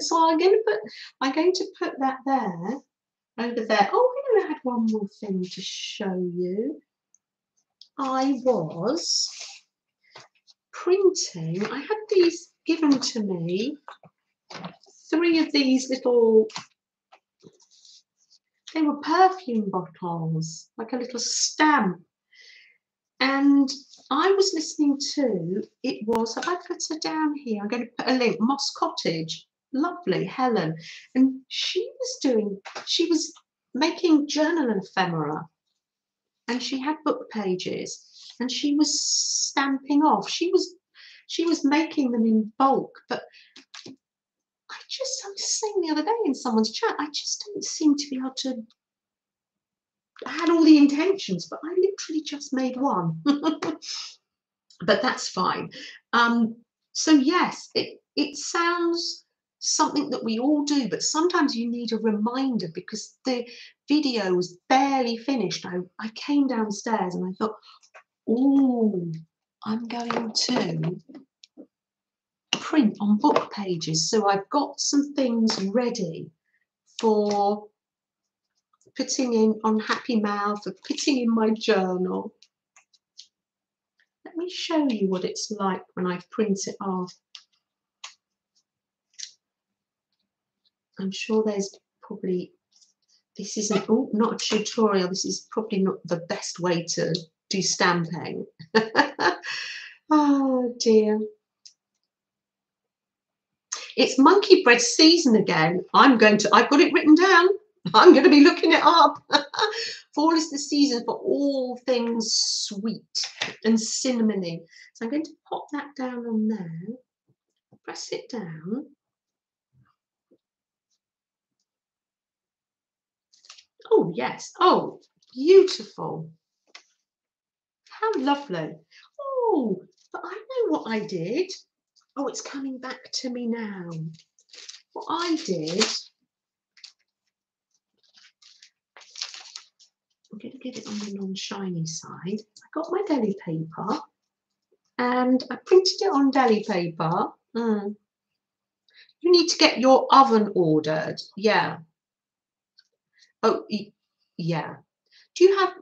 So I'm going to put that there, over there. Oh, I'm going to add one more thing to show you. I was printing, I had these given to me, three of these little, they were perfume bottles, like a little stamp. And I was listening to, it was, have I put her down here? I'm going to put a link, Moss Cottage, lovely, Helen. And she was making journal and ephemera. And she had book pages and she was stamping off. She was making them in bulk, but I was saying the other day in someone's chat, I just don't seem to be able to, I had all the intentions, but I literally just made one. But that's fine. So yes, it sounds something that we all do, but sometimes you need a reminder because the video was barely finished. I came downstairs and I thought, oh, I'm going to print on book pages. So I've got some things ready for putting in on Happy Mouth, for putting in my journal. Let me show you what it's like when I print it off. I'm sure there's probably, this isn't, oh, not a tutorial, this is probably not the best way to do stamping. Oh dear. It's monkey bread season again. I've got it written down. I'm going to be looking it up. Fall is the season for all things sweet and cinnamony. So I'm going to pop that down on there, press it down. Oh, yes. Oh, beautiful. How lovely. Oh, but I know what I did. Oh, it's coming back to me now. What I did, I'm going to get it on the non-shiny side. I got my deli paper and I printed it on deli paper. You need to get your oven ordered. Yeah. Oh yeah. Do you cook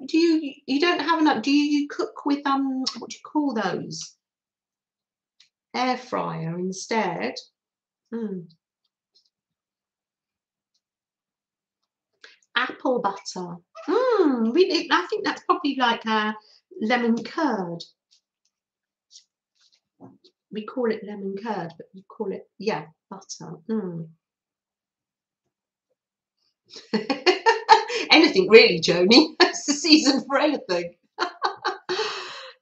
with what do you call those? Air fryer instead. Apple butter. I think that's probably like a lemon curd. We call it lemon curd, but you call it, yeah, butter. Anything really, Joni. It's the season for anything.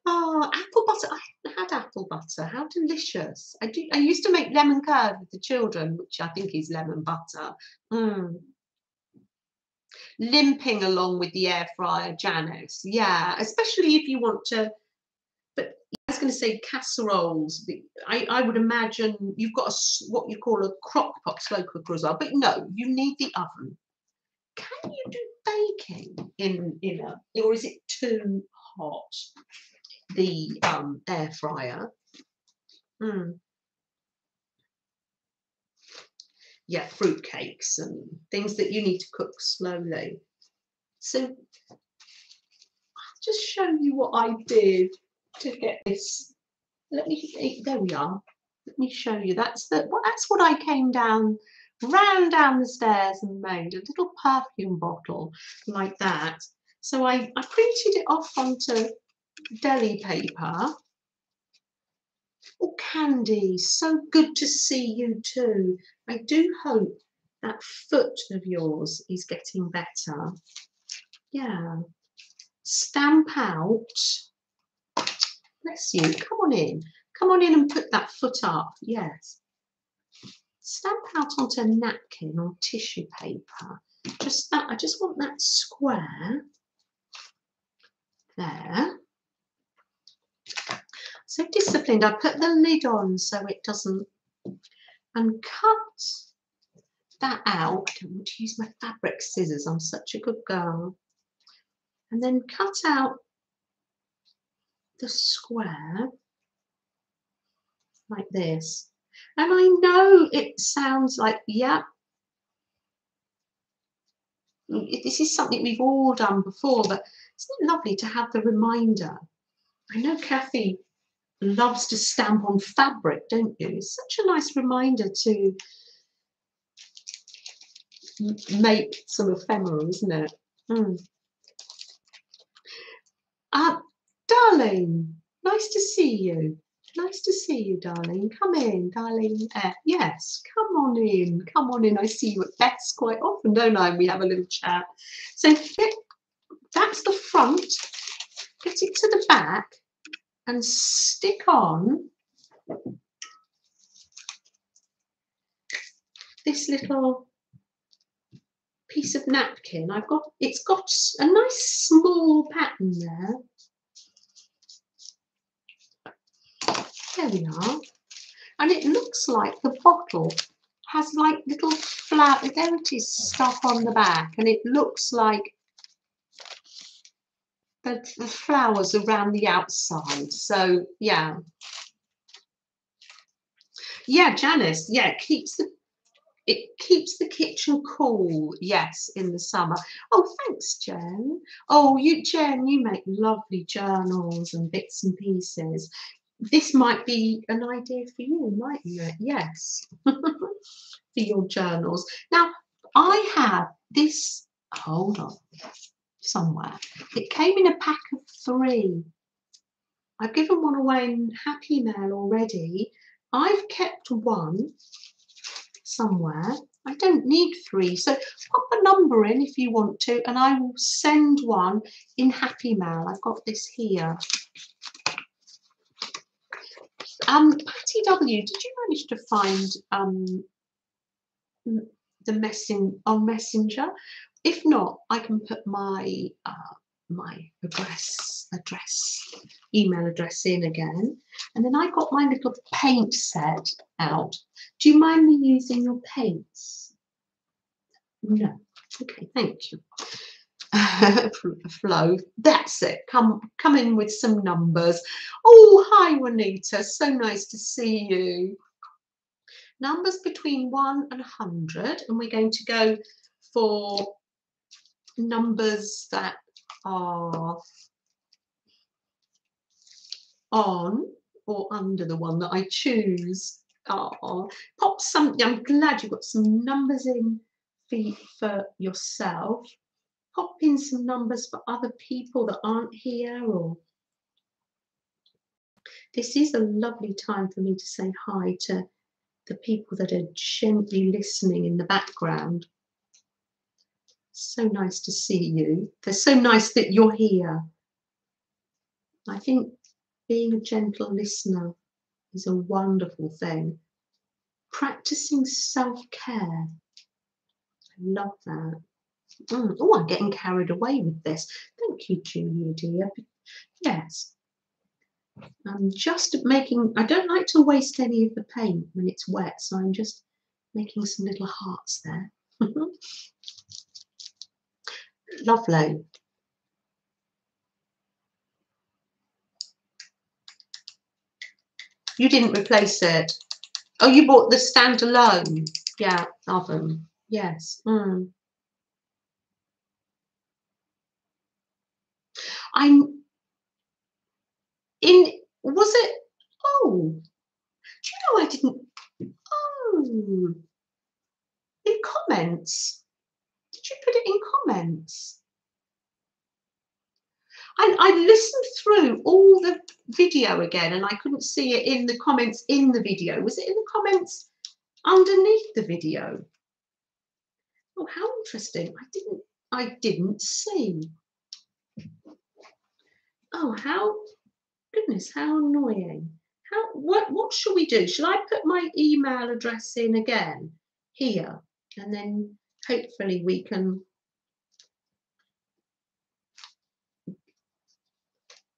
Oh, apple butter. I haven't had apple butter. How delicious. I used to make lemon curd with the children, which I think is lemon butter. Limping along with the air fryer, Janice. Yeah, especially if you want to. But I was going to say casseroles. I would imagine you've got what you call a crock pot, slow cooker as well. But no, you need the oven. Can you do baking or is it too hot, the air fryer? Yeah, fruitcakes and things that you need to cook slowly. So I'll just show you what I did to get this. There we are. Let me show you. That's what I came down. Ran down the stairs and made a little perfume bottle like that. So I printed it off onto deli paper. Oh, Candy, so good to see you too. I do hope that foot of yours is getting better. Yeah, stamp out, bless you, come on in and put that foot up, yes. Stamp out onto a napkin or tissue paper, just that, I just want that square there. So disciplined, I put the lid on so it doesn't, and cut that out. I don't want to use my fabric scissors, I'm such a good girl. And then cut out the square like this. And I know it sounds like, yeah, this is something we've all done before, but isn't it lovely to have the reminder? I know Kathy loves to stamp on fabric, don't you? It's such a nice reminder to make some ephemeral, isn't it? Mm. Darling, nice to see you. Nice to see you, darling. Come in, darling. Yes, come on in. Come on in. I see you at Beth's quite often, don't I? We have a little chat. So that's the front. Get it to the back and stick on this little piece of napkin. I've got, it's got a nice small pattern there. There we are, and it looks like the bottle has like little flower, there it is, stuff on the back, and it looks like the flowers around the outside. So yeah, yeah, Janice, yeah, it keeps the kitchen cool, yes, in the summer. Oh, thanks, Jen. Oh, you, Jen, you make lovely journals and bits and pieces. This might be an idea for you, mightn't it? Yes, for your journals. Now, I have this, hold on, somewhere. It came in a pack of 3. I've given one away in Happy Mail already. I've kept one somewhere. I don't need 3. So pop a number in if you want to, and I will send one in Happy Mail. I've got this here. Patty W, did you manage to find the message on Messenger? If not, I can put my my email address in again. And then I got my little paint set out. Do you mind me using your paints? No. Okay, thank you. Flow, that's it. Come in with some numbers. Oh, hi Juanita, so nice to see you. Numbers between 1 and 100, and we're going to go for numbers that are on or under the one that I choose. Oh, pop some, I'm glad you got some numbers in for yourself. Pop in some numbers for other people that aren't here. Or this is a lovely time for me to say hi to the people that are gently listening in the background. So nice to see you. They're so nice that you're here. I think being a gentle listener is a wonderful thing. Practicing self-care. I love that. Oh, I'm getting carried away with this. Thank you, Julia, dear. Yes. I'm just making, I don't like to waste any of the paint when it's wet, so I'm just making some little hearts there. Lovely. You didn't replace it. Oh, you bought the standalone. Yeah, oven. Yes. Mm. I'm in, was it, oh, do you know I didn't, oh, in comments, did you put it in comments? I listened through all the video again and I couldn't see it in the comments in the video. Was it in the comments underneath the video? Oh, how interesting, I didn't see. Oh, how, goodness, how annoying. What shall we do? Shall I put my email address in again here? And then hopefully we can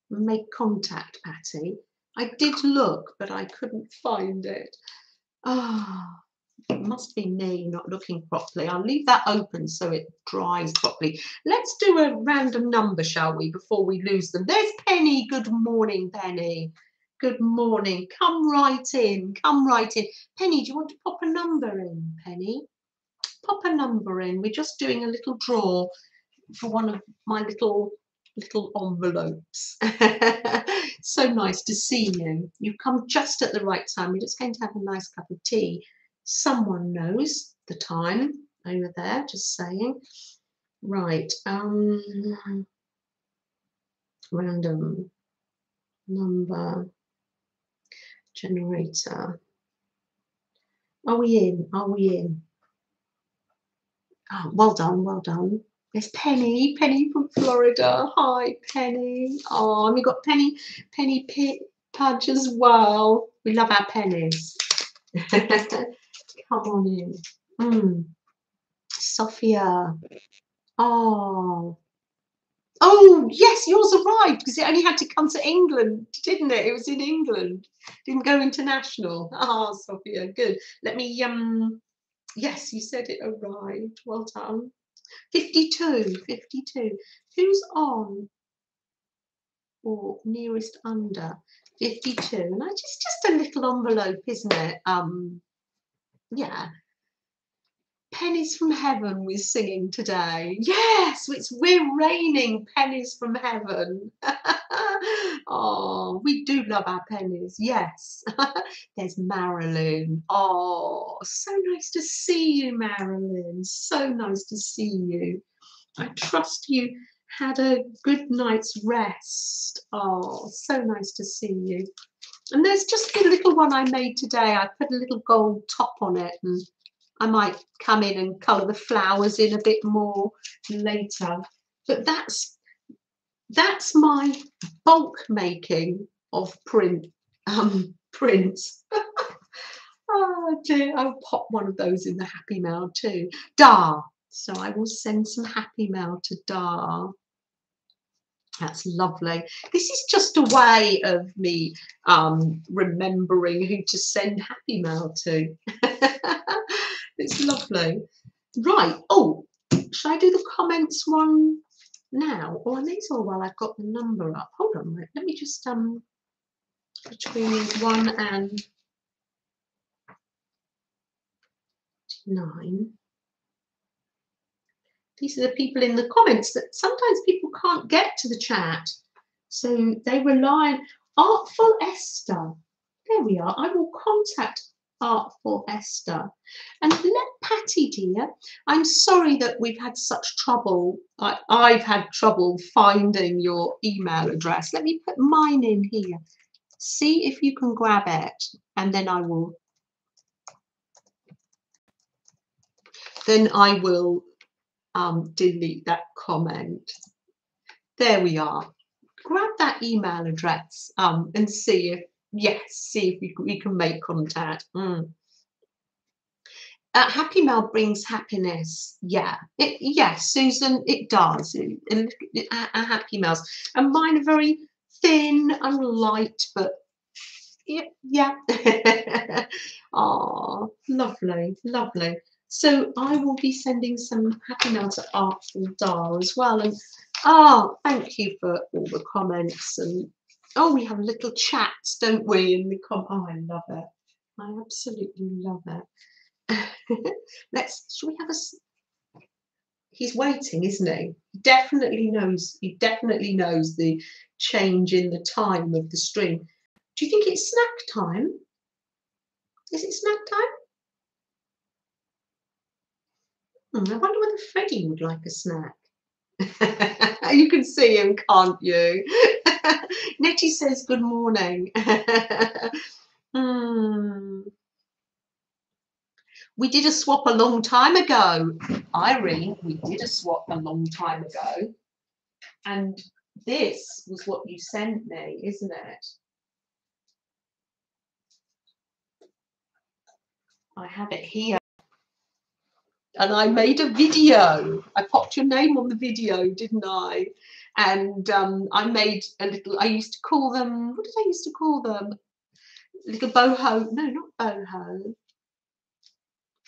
make contact, Patty. I did look, but I couldn't find it. Ah, oh, it must be me not looking properly. I'll leave that open so it dries properly. Let's do a random number, shall we, before we lose them. There's Penny. Good morning, Penny. Good morning. Come right in. Come right in. Penny, do you want to pop a number in, Penny? Pop a number in. We're just doing a little draw for one of my little envelopes. So nice to see you. You've come just at the right time. We're just going to have a nice cup of tea. Someone knows the time over there, just saying. Right. Random number generator. Are we in? Are we in? Oh, well done, well done. There's Penny, Penny from Florida. Hi, Penny. Oh, and we got Penny Pudge as well. We love our pennies. Come on in. Sophia. Oh. Oh, yes, yours arrived because it only had to come to England, didn't it? It was in England. Didn't go international. Ah, oh, Sophia, good. Let me, yes, you said it arrived. Well done. 52. Who's on or nearest under 52? And I just a little envelope, isn't it? Yeah. Pennies from Heaven we're singing today. Yes, it's we're raining pennies from heaven. Oh, we do love our pennies. Yes. There's Marilyn. Oh, so nice to see you, Marilyn. So nice to see you. I trust you had a good night's rest. Oh, so nice to see you. And there's just the little one I made today. I put a little gold top on it, and I might come in and colour the flowers in a bit more later. But that's my bulk making of prints. Oh dear, I'll pop one of those in the happy mail too. Dar. So I will send some happy mail to Dar. That's lovely. This is just a way of me remembering who to send happy mail to. It's lovely. Right. Oh, should I do the comments one now? Or I may as well while I've got the number up. Hold on a minute. Let me just between 1 and 9. These are the people in the comments that sometimes people can't get to the chat. So they rely on Artful Esther. There we are. I will contact Artful Esther. And let Patty, dear, I'm sorry that we've had such trouble. I've had trouble finding your email address. Let me put mine in here. See if you can grab it, and then I will. Then I will delete that comment. There we are. Grab that email address and see if. Yes, see if we can make contact. Happy mail brings happiness. Yeah, yes, Susan, it does. Our happy mails. And mine are very thin and light, but yeah. Oh, lovely, lovely. So I will be sending some happy mail to Artful Dar as well. And thank you for all the comments and. Oh, we have little chats, don't we? In the oh, I love it. I absolutely love it. Shall we have a? He's waiting, isn't he? He definitely knows. He definitely knows the change in the time of the stream. Do you think it's snack time? Is it snack time? I wonder whether Freddie would like a snack. You can see him, can't you? Nettie says good morning. We did a swap a long time ago, Irene. We did a swap a long time ago, and This was what you sent me, isn't it? I have it here. And I made a video. I popped your name on the video, didn't I? And I made a little, I used to call them, what did I used to call them? Little boho, no, not boho.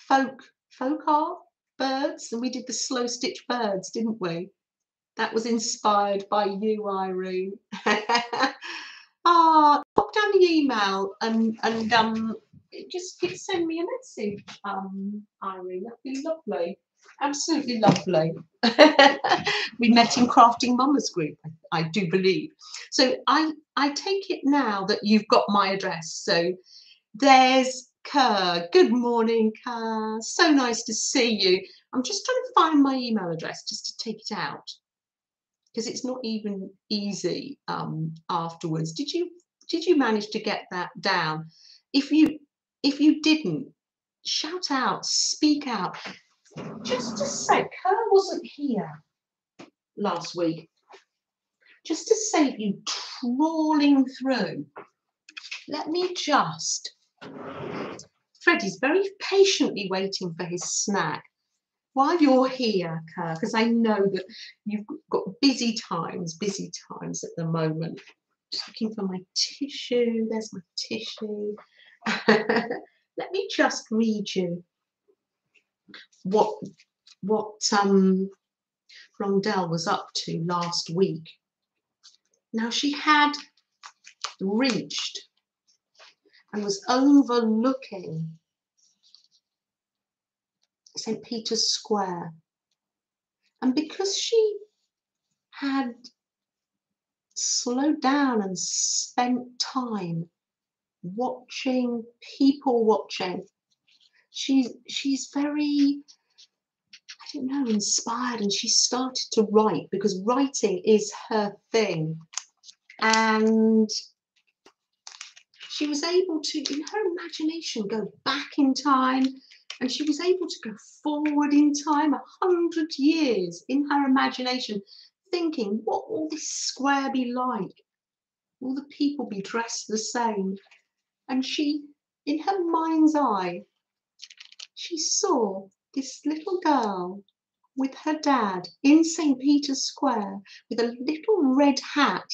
Folk art, birds. And we did the slow stitch birds, didn't we? That was inspired by you, Irene. Pop down the email and just send me a message, Irene. That'd be lovely. Absolutely lovely. We met in Crafting Mama's group, I do believe. So I take it now that you've got my address. So there's Kerr. Good morning, Kerr. So nice to see you. I'm just trying to find my email address just to take it out, because it's not even easy afterwards. Did you manage to get that down? If you didn't, shout out, speak out. Just to say, Kerr wasn't here last week. Just to save you trawling through, let me just. Freddie's very patiently waiting for his snack. While you're here, Kerr, because I know that you've got busy times at the moment. Just looking for my tissue. There's my tissue. Let me just read you what Rondell was up to last week. Now, she had reached and was overlooking St. Peter's Square, and because she had slowed down and spent time watching, people watching, she's very, I don't know, inspired, and she started to write, because writing is her thing. And she was able to, in her imagination, go back in time, and she was able to go forward in time 100 years in her imagination, thinking what will this square be like? Will the people be dressed the same? And she, in her mind's eye, she saw this little girl with her dad in St. Peter's Square with a little red hat,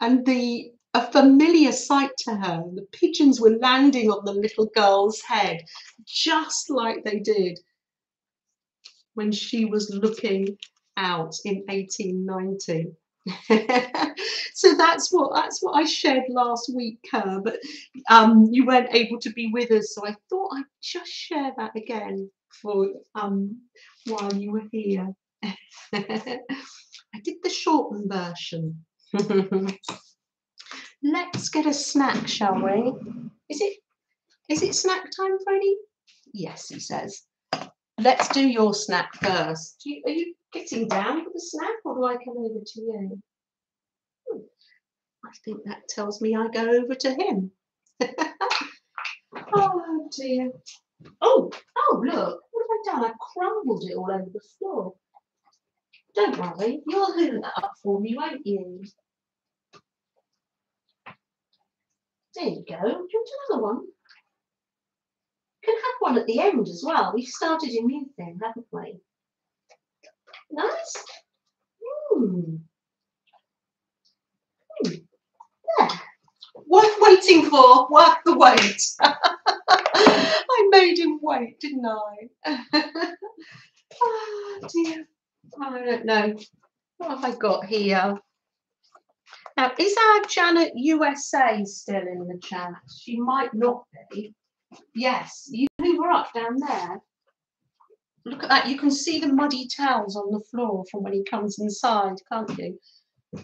and a familiar sight to her. The pigeons were landing on the little girl's head, just like they did when she was looking out in 1890. So that's what I shared last week, Kerr, but you weren't able to be with us, so I thought I'd just share that again for while you were here. I did the shortened version. Let's get a snack, shall we? Is it snack time, Freddie? Yes, he says. Let's do your snack first. Are you getting down for the snack, or do I come over to you? I think that tells me I go over to him. Oh dear. Oh look, what have I done? I crumbled it all over the floor. Don't worry, you'll hook that up for me, won't you? There you go. Do you want another one? Can have one at the end as well. We've started a new thing, haven't we? Nice. There. Worth waiting for. Worth the wait. I made him wait, didn't I? Oh dear. I don't know. What have I got here? Now, is our Janet USA still in the chat? She might not be. Yes, you move her up down there. Look at that. You can see the muddy towels on the floor from when he comes inside, can't you?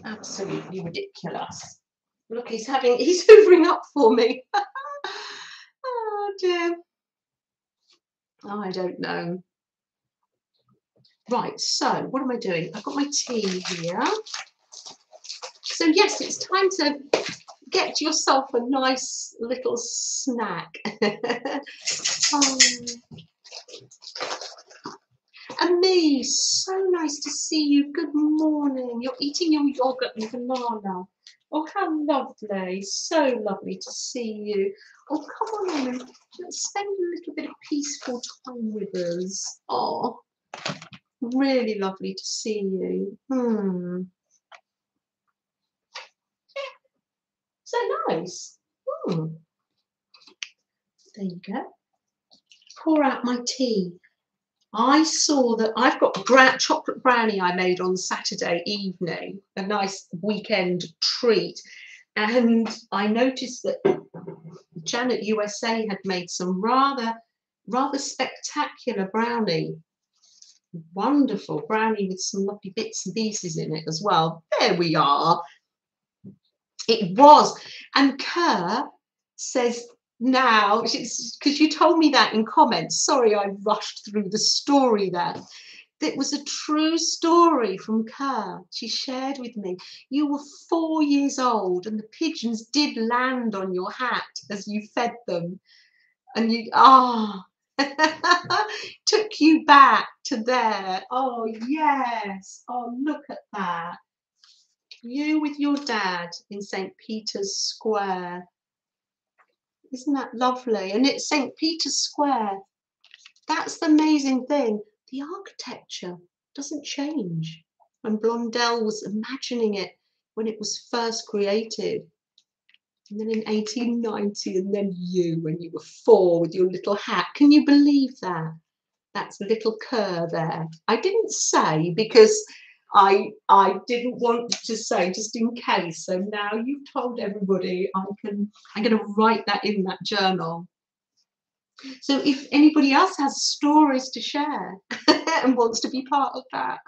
Absolutely ridiculous. Look, he's hoovering up for me. Oh dear. I don't know. Right, so what am I doing? I've got my tea here. So yes, it's time to get yourself a nice little snack. and me. So nice to see you. Good morning. You're eating your yogurt and banana. Oh, how lovely. So lovely to see you. Oh, come on in. Let's spend a little bit of peaceful time with us. Oh, really lovely to see you. So nice. There you go. Pour out my tea. I saw that I've got chocolate brownie I made on Saturday evening, a nice weekend treat. And I noticed that Janet USA had made some rather spectacular brownie. Wonderful brownie with some lovely bits and pieces in it as well. There we are. It was. And Kerr says, now, because you told me that in comments, sorry I rushed through the story there. It was a true story from Kerr. She shared with me, you were 4 years old and the pigeons did land on your hat as you fed them. And you, took you back to there. Oh, yes. Oh, look at that. You with your dad in St. Peter's Square. Isn't that lovely? And it's St. Peter's Square. That's the amazing thing. The architecture doesn't change. And Blondel was imagining it when it was first created. And then in 1890, and then you, when you were 4 with your little hat. Can you believe that? That's little Kerr there. I didn't say because I didn't want to say, just in case. So now you've told everybody, I'm going to write that in that journal. So if anybody else has stories to share and wants to be part of that,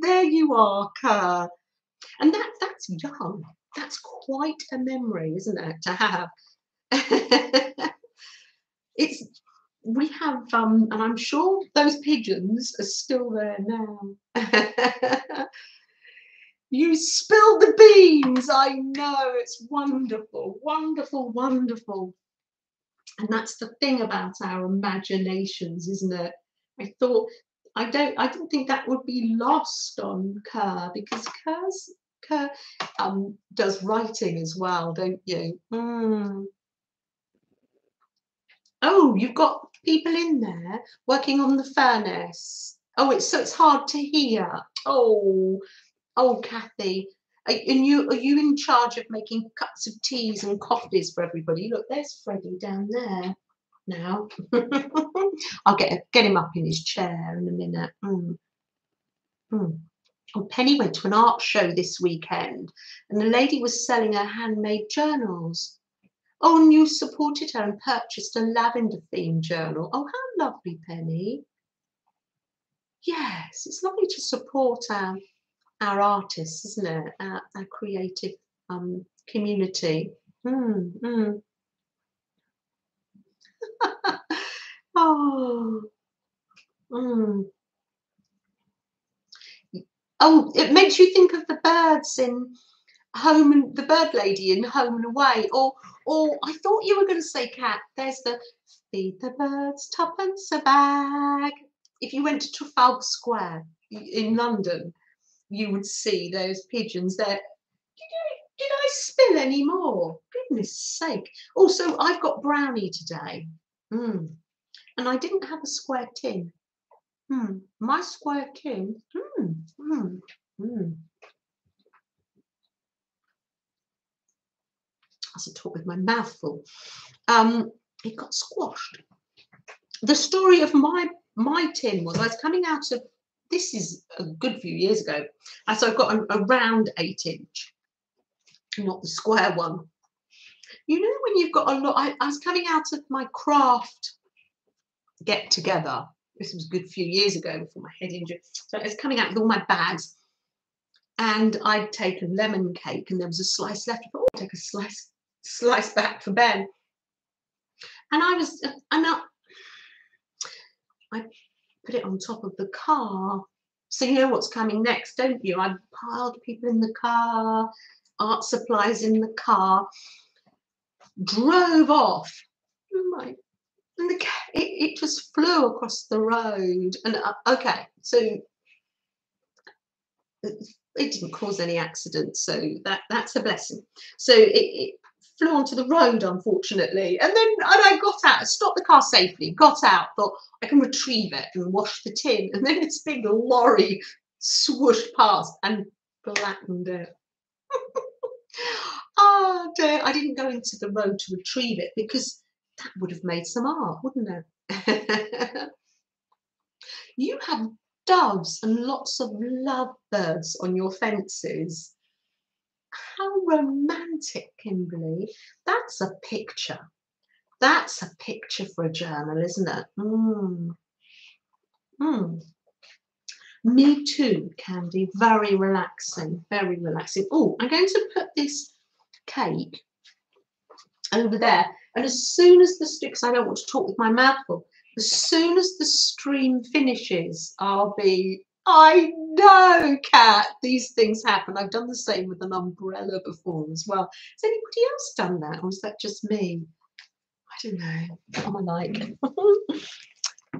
there you are, Kerr. And that's young. That's quite a memory, isn't it, to have? We have, and I'm sure those pigeons are still there now. You spilled the beans, I know, it's wonderful, wonderful, wonderful. And that's the thing about our imaginations, isn't it? I thought, I didn't think that would be lost on Kerr, because Kerr does writing as well, don't you? Oh, you've got people in there working on the furnace. Oh, it's hard to hear. Oh, Kathy, and are you in charge of making cups of teas and coffees for everybody? Look, there's Freddie down there now. I'll get him up in his chair in a minute. Oh, Penny went to an art show this weekend, and the lady was selling her handmade journals. Oh, and you supported her and purchased a lavender-themed journal. Oh, how lovely, Penny. Yes, it's lovely to support our artists, isn't it? Our creative community. Oh, it makes you think of the birds in Home and the bird lady in Home and Away, or I thought you were going to say, Kat, there's the feed the birds tuppence a bag. If you went to Trafalgar Square in London, you would see those pigeons there. Did I spill any more? Goodness sake. Also, I've got brownie today, and I didn't have a square tin. My square tin. As I talk with my mouth full, it got squashed. The story of my tin was, I was coming out of, this is a good few years ago, and so I've got a round 8-inch, not the square one. You know when you've got a lot, I was coming out of my craft get together. This was a good few years ago before my head injury. So I was coming out with all my bags, and I'd taken lemon cake, and there was a slice left. I thought, oh, take a slice back for Ben. And I put it on top of the car, so you know what's coming next, don't you? I piled people in the car, art supplies in the car, drove off. Oh my and it just flew across the road. And okay, so it didn't cause any accidents, so that's a blessing. So it flew onto the road, unfortunately, and I got out, stopped the car safely, got out, thought I can retrieve it and wash the tin, and then this big lorry swooshed past and flattened it. Oh dear, I didn't go into the road to retrieve it because that would have made some art, wouldn't it? You have doves and lots of lovebirds on your fences. How romantic, Kimberly. That's a picture. That's a picture for a journal, isn't it? Mm. Mm. Me too, Candy. Very relaxing, very relaxing. Oh, I'm going to put this cake over there. And as soon as the stream, because I don't want to talk with my mouth full, as soon as the stream finishes, I'll be, I know, Kat, these things happen. I've done the same with an umbrella before as well. Has anybody else done that, or is that just me? I don't know. What am I like?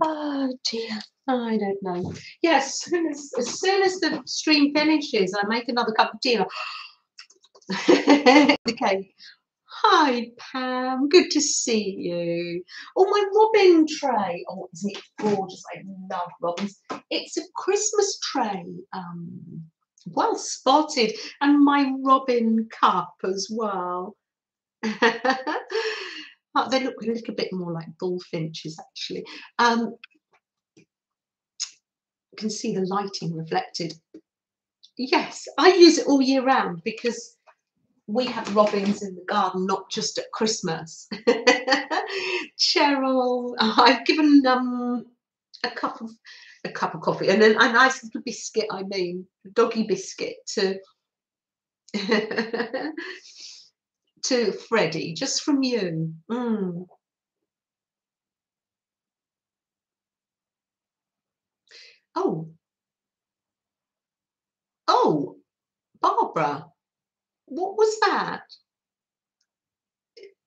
Oh dear, I don't know. Yes, yeah, as soon as the stream finishes, I make another cup of tea. Okay. Hi Pam, good to see you. Oh, my robin tray. Oh, isn't it gorgeous? I love robins. It's a Christmas tray. Well spotted, and my robin cup as well. Oh, they look a little bit more like bullfinches, actually. You can see the lighting reflected. Yes, I use it all year round because we have robins in the garden, not just at Christmas. Cheryl, I've given a cup of coffee and then a nice little biscuit. I mean, doggy biscuit to. To Freddie, just from you. Mm. Oh, Barbara, what was that?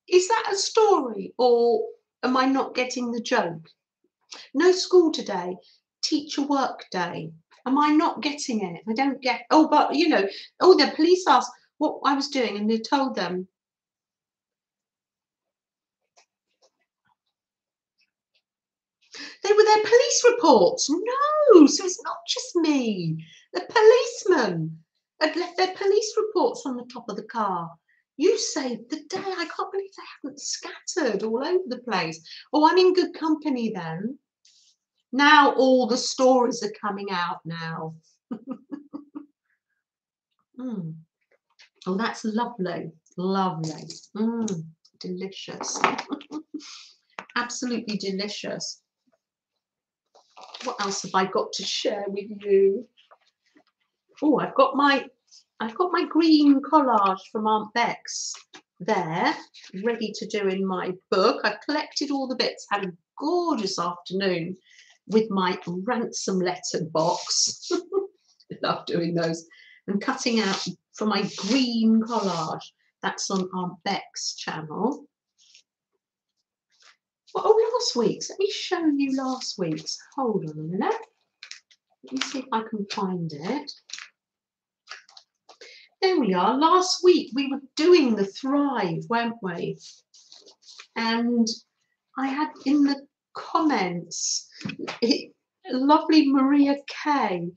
Is that a story, or am I not getting the joke? No school today, teacher work day. Am I not getting it? I don't get. Oh, but you know, oh, the police asked what I was doing, and they told them. They were their police reports. No, so it's not just me. The policemen had left their police reports on the top of the car. You saved the day. I can't believe they haven't scattered all over the place. Oh, I'm in good company then. Now all the stories are coming out now. Mm. Oh, that's lovely. Lovely. Mm, delicious. Absolutely delicious. What else have I got to share with you? Oh, I've got my green collage from Aunt Bex there, ready to do in my book. I collected all the bits, had a gorgeous afternoon with my ransom letter box. Love doing those. And cutting out for my green collage. That's on Aunt Bex channel. Oh, last week's. Let me show you last week's. Hold on a minute. Let me see if I can find it. There we are. Last week we were doing the Thrive, weren't we? And I had in the comments, lovely Maria Kay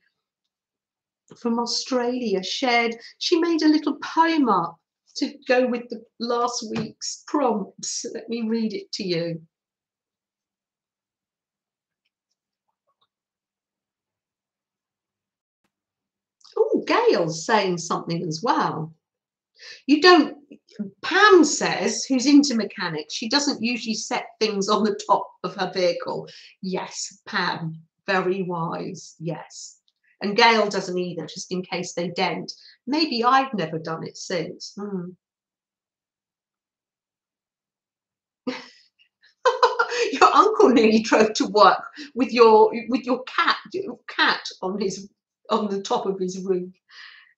from Australia shared, she made a little poem up to go with the last week's prompts. Let me read it to you. Oh, Gail's saying something as well. You don't, Pam says, who's into mechanics, she doesn't usually set things on the top of her vehicle. Yes, Pam, very wise, yes. And Gail doesn't either, just in case they dent. Maybe I've never done it since. Mm. Your uncle nearly drove to work with your cat on his, on the top of his roof,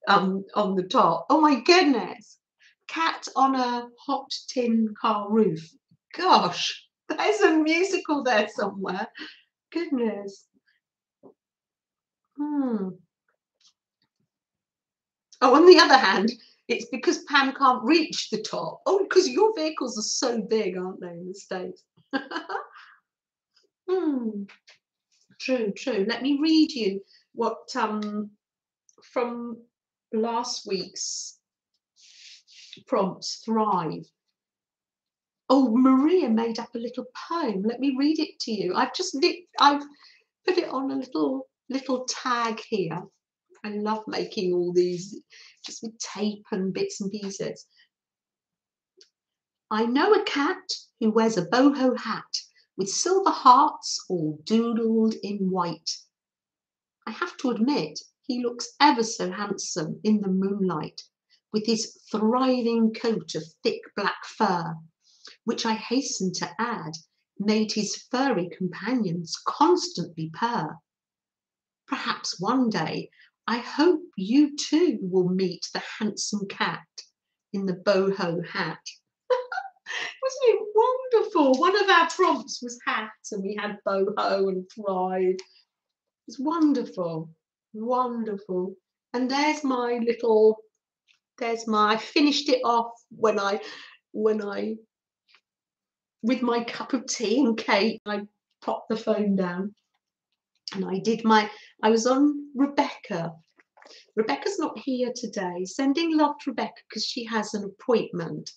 on the top. Oh my goodness, cat on a hot tin car roof. Gosh, There's a musical there somewhere. Goodness. Oh, on the other hand, it's because Pam can't reach the top. Oh, because your vehicles are so big, aren't they, in the States? True, true. Let me read you what from last week's prompts, Thrive. Oh, Maria made up a little poem. Let me read it to you. I've put it on a little tag here. I love making all these just with tape and bits and pieces. I know a cat who wears a boho hat with silver hearts all doodled in white. I have to admit, he looks ever so handsome in the moonlight with his thriving coat of thick black fur, which I hasten to add made his furry companions constantly purr. Perhaps one day, I hope you too will meet the handsome cat in the boho hat. Wasn't it wonderful? One of our prompts was hats, and we had boho and Thrive. It's wonderful, wonderful. And there's my little, I finished it off when I, with my cup of tea and cake, I popped the phone down. And I did my, I was on Rebecca. Rebecca's not here today. Sending love to Rebecca because she has an appointment.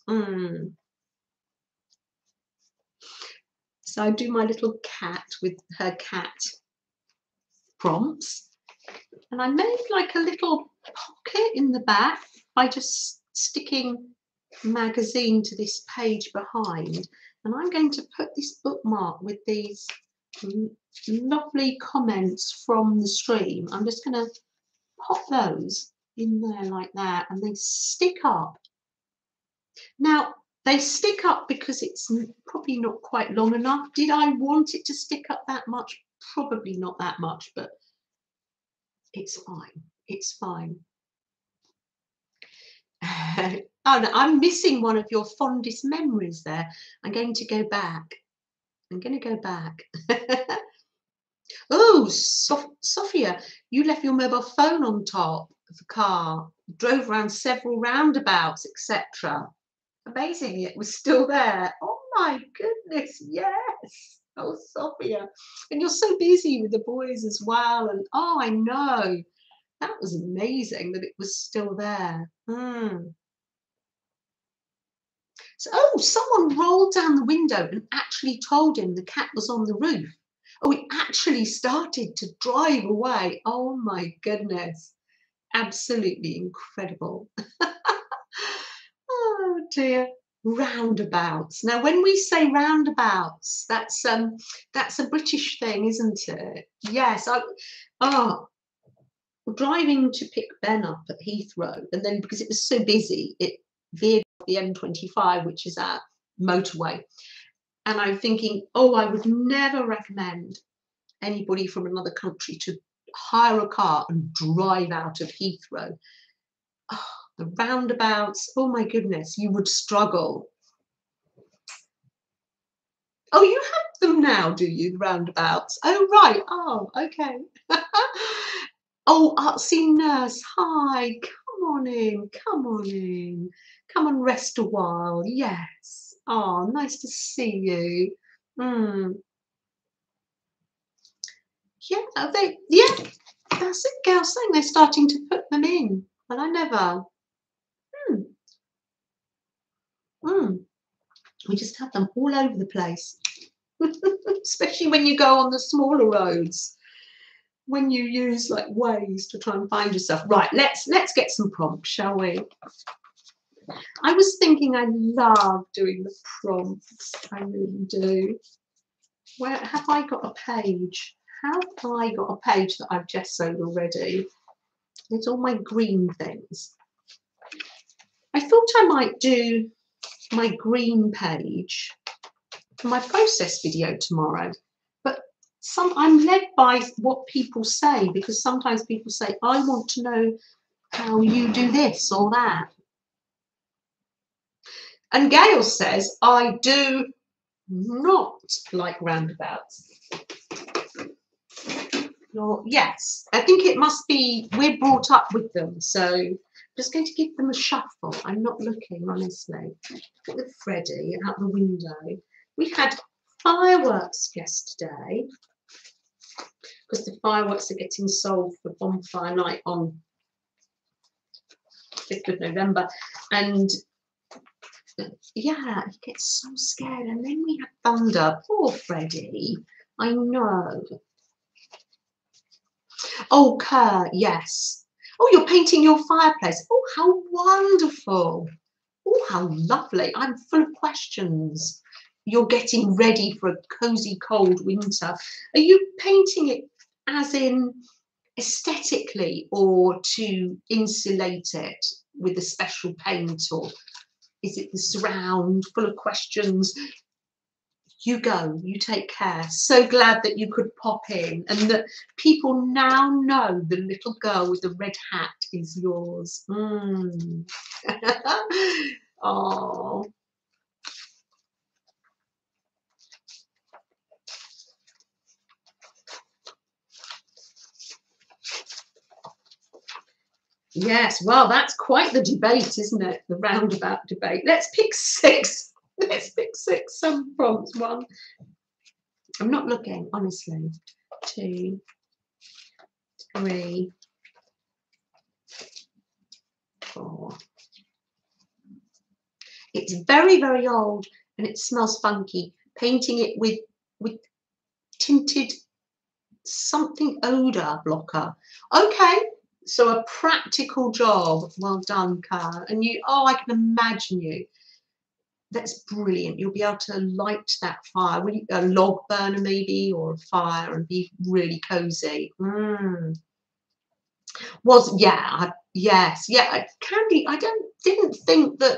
So I do my little cat with her cat prompts. And I made like a little pocket in the back by just sticking magazine to this page behind. And I'm going to put this bookmark with these lovely comments from the stream. I'm just going to pop those in there like that, and they stick up. Now they stick up because it's probably not quite long enough. Did I want it to stick up that much? Probably not that much, but it's fine. It's fine. Oh, no, I'm missing one of your fondest memories there. I'm going to go back. Oh, Sophia, you left your mobile phone on top of the car, drove around several roundabouts, etc. Amazing, it was still there. Oh my goodness, yes. Oh, Sophia. And you're so busy with the boys as well. And oh, I know. That was amazing that it was still there. So, oh, someone rolled down the window and actually told him the cat was on the roof. Oh, it actually started to drive away. Oh, my goodness. Absolutely incredible. Oh, dear. Roundabouts. Now, when we say roundabouts, that's a British thing, isn't it? Yes. Driving to pick Ben up at Heathrow, and then because it was so busy, it veered the M25, which is our motorway, and I'm thinking, oh, I would never recommend anybody from another country to hire a car and drive out of Heathrow. Oh, the roundabouts, oh my goodness, you would struggle. Oh, you have them now, do you, the roundabouts? Oh, right. Oh, okay. Oh, Artsy Nurse, hi, come on in, come on in. Come and rest a while. Yes. Oh, nice to see you. Yeah, yeah, that's it, girl. Saying they're starting to put them in, but I never. We just have them all over the place, especially when you go on the smaller roads. When you use like Waze to try and find yourself. Right, let's get some prompts, shall we? I was thinking I love doing the prompts. I really do. Where have I got a page? Have I got a page that I've gessoed already? It's all my green things. I thought I might do my green page for my process video tomorrow. But I'm led by what people say, because sometimes people say, I want to know how you do this or that. And Gail says, I do not like roundabouts. Or, yes, I think it must be we're brought up with them, so I'm just going to give them a shuffle. I'm not looking, honestly. Look at Freddie out the window. We had fireworks yesterday because the fireworks are getting sold for bonfire night on 5th of November, and yeah, he gets so scared. And then we had thunder. Poor Freddie. I know. Oh, Kerr, yes. Oh, you're painting your fireplace. Oh, how wonderful. Oh, how lovely. I'm full of questions. You're getting ready for a cosy, cold winter. Are you painting it as in aesthetically, or to insulate it with a special paint, or is it the surround? Full of questions. You go, you take care. So glad that you could pop in and that people now know the little girl with the red hat is yours. Mm. Oh. Yes, well, that's quite the debate, isn't it? The roundabout debate. Let's pick six. Let's pick six, some prompts. One, I'm not looking, honestly. 2, 3, 4. It's very, very old and it smells funky. Painting it with tinted something odour blocker. Okay, so a practical job. Well done, Carl. And you, oh, I can imagine you. That's brilliant. You'll be able to light that fire. A log burner maybe, or a fire, and be really cozy. Mm. Was, yeah, yes, yeah. Candy, I didn't think that,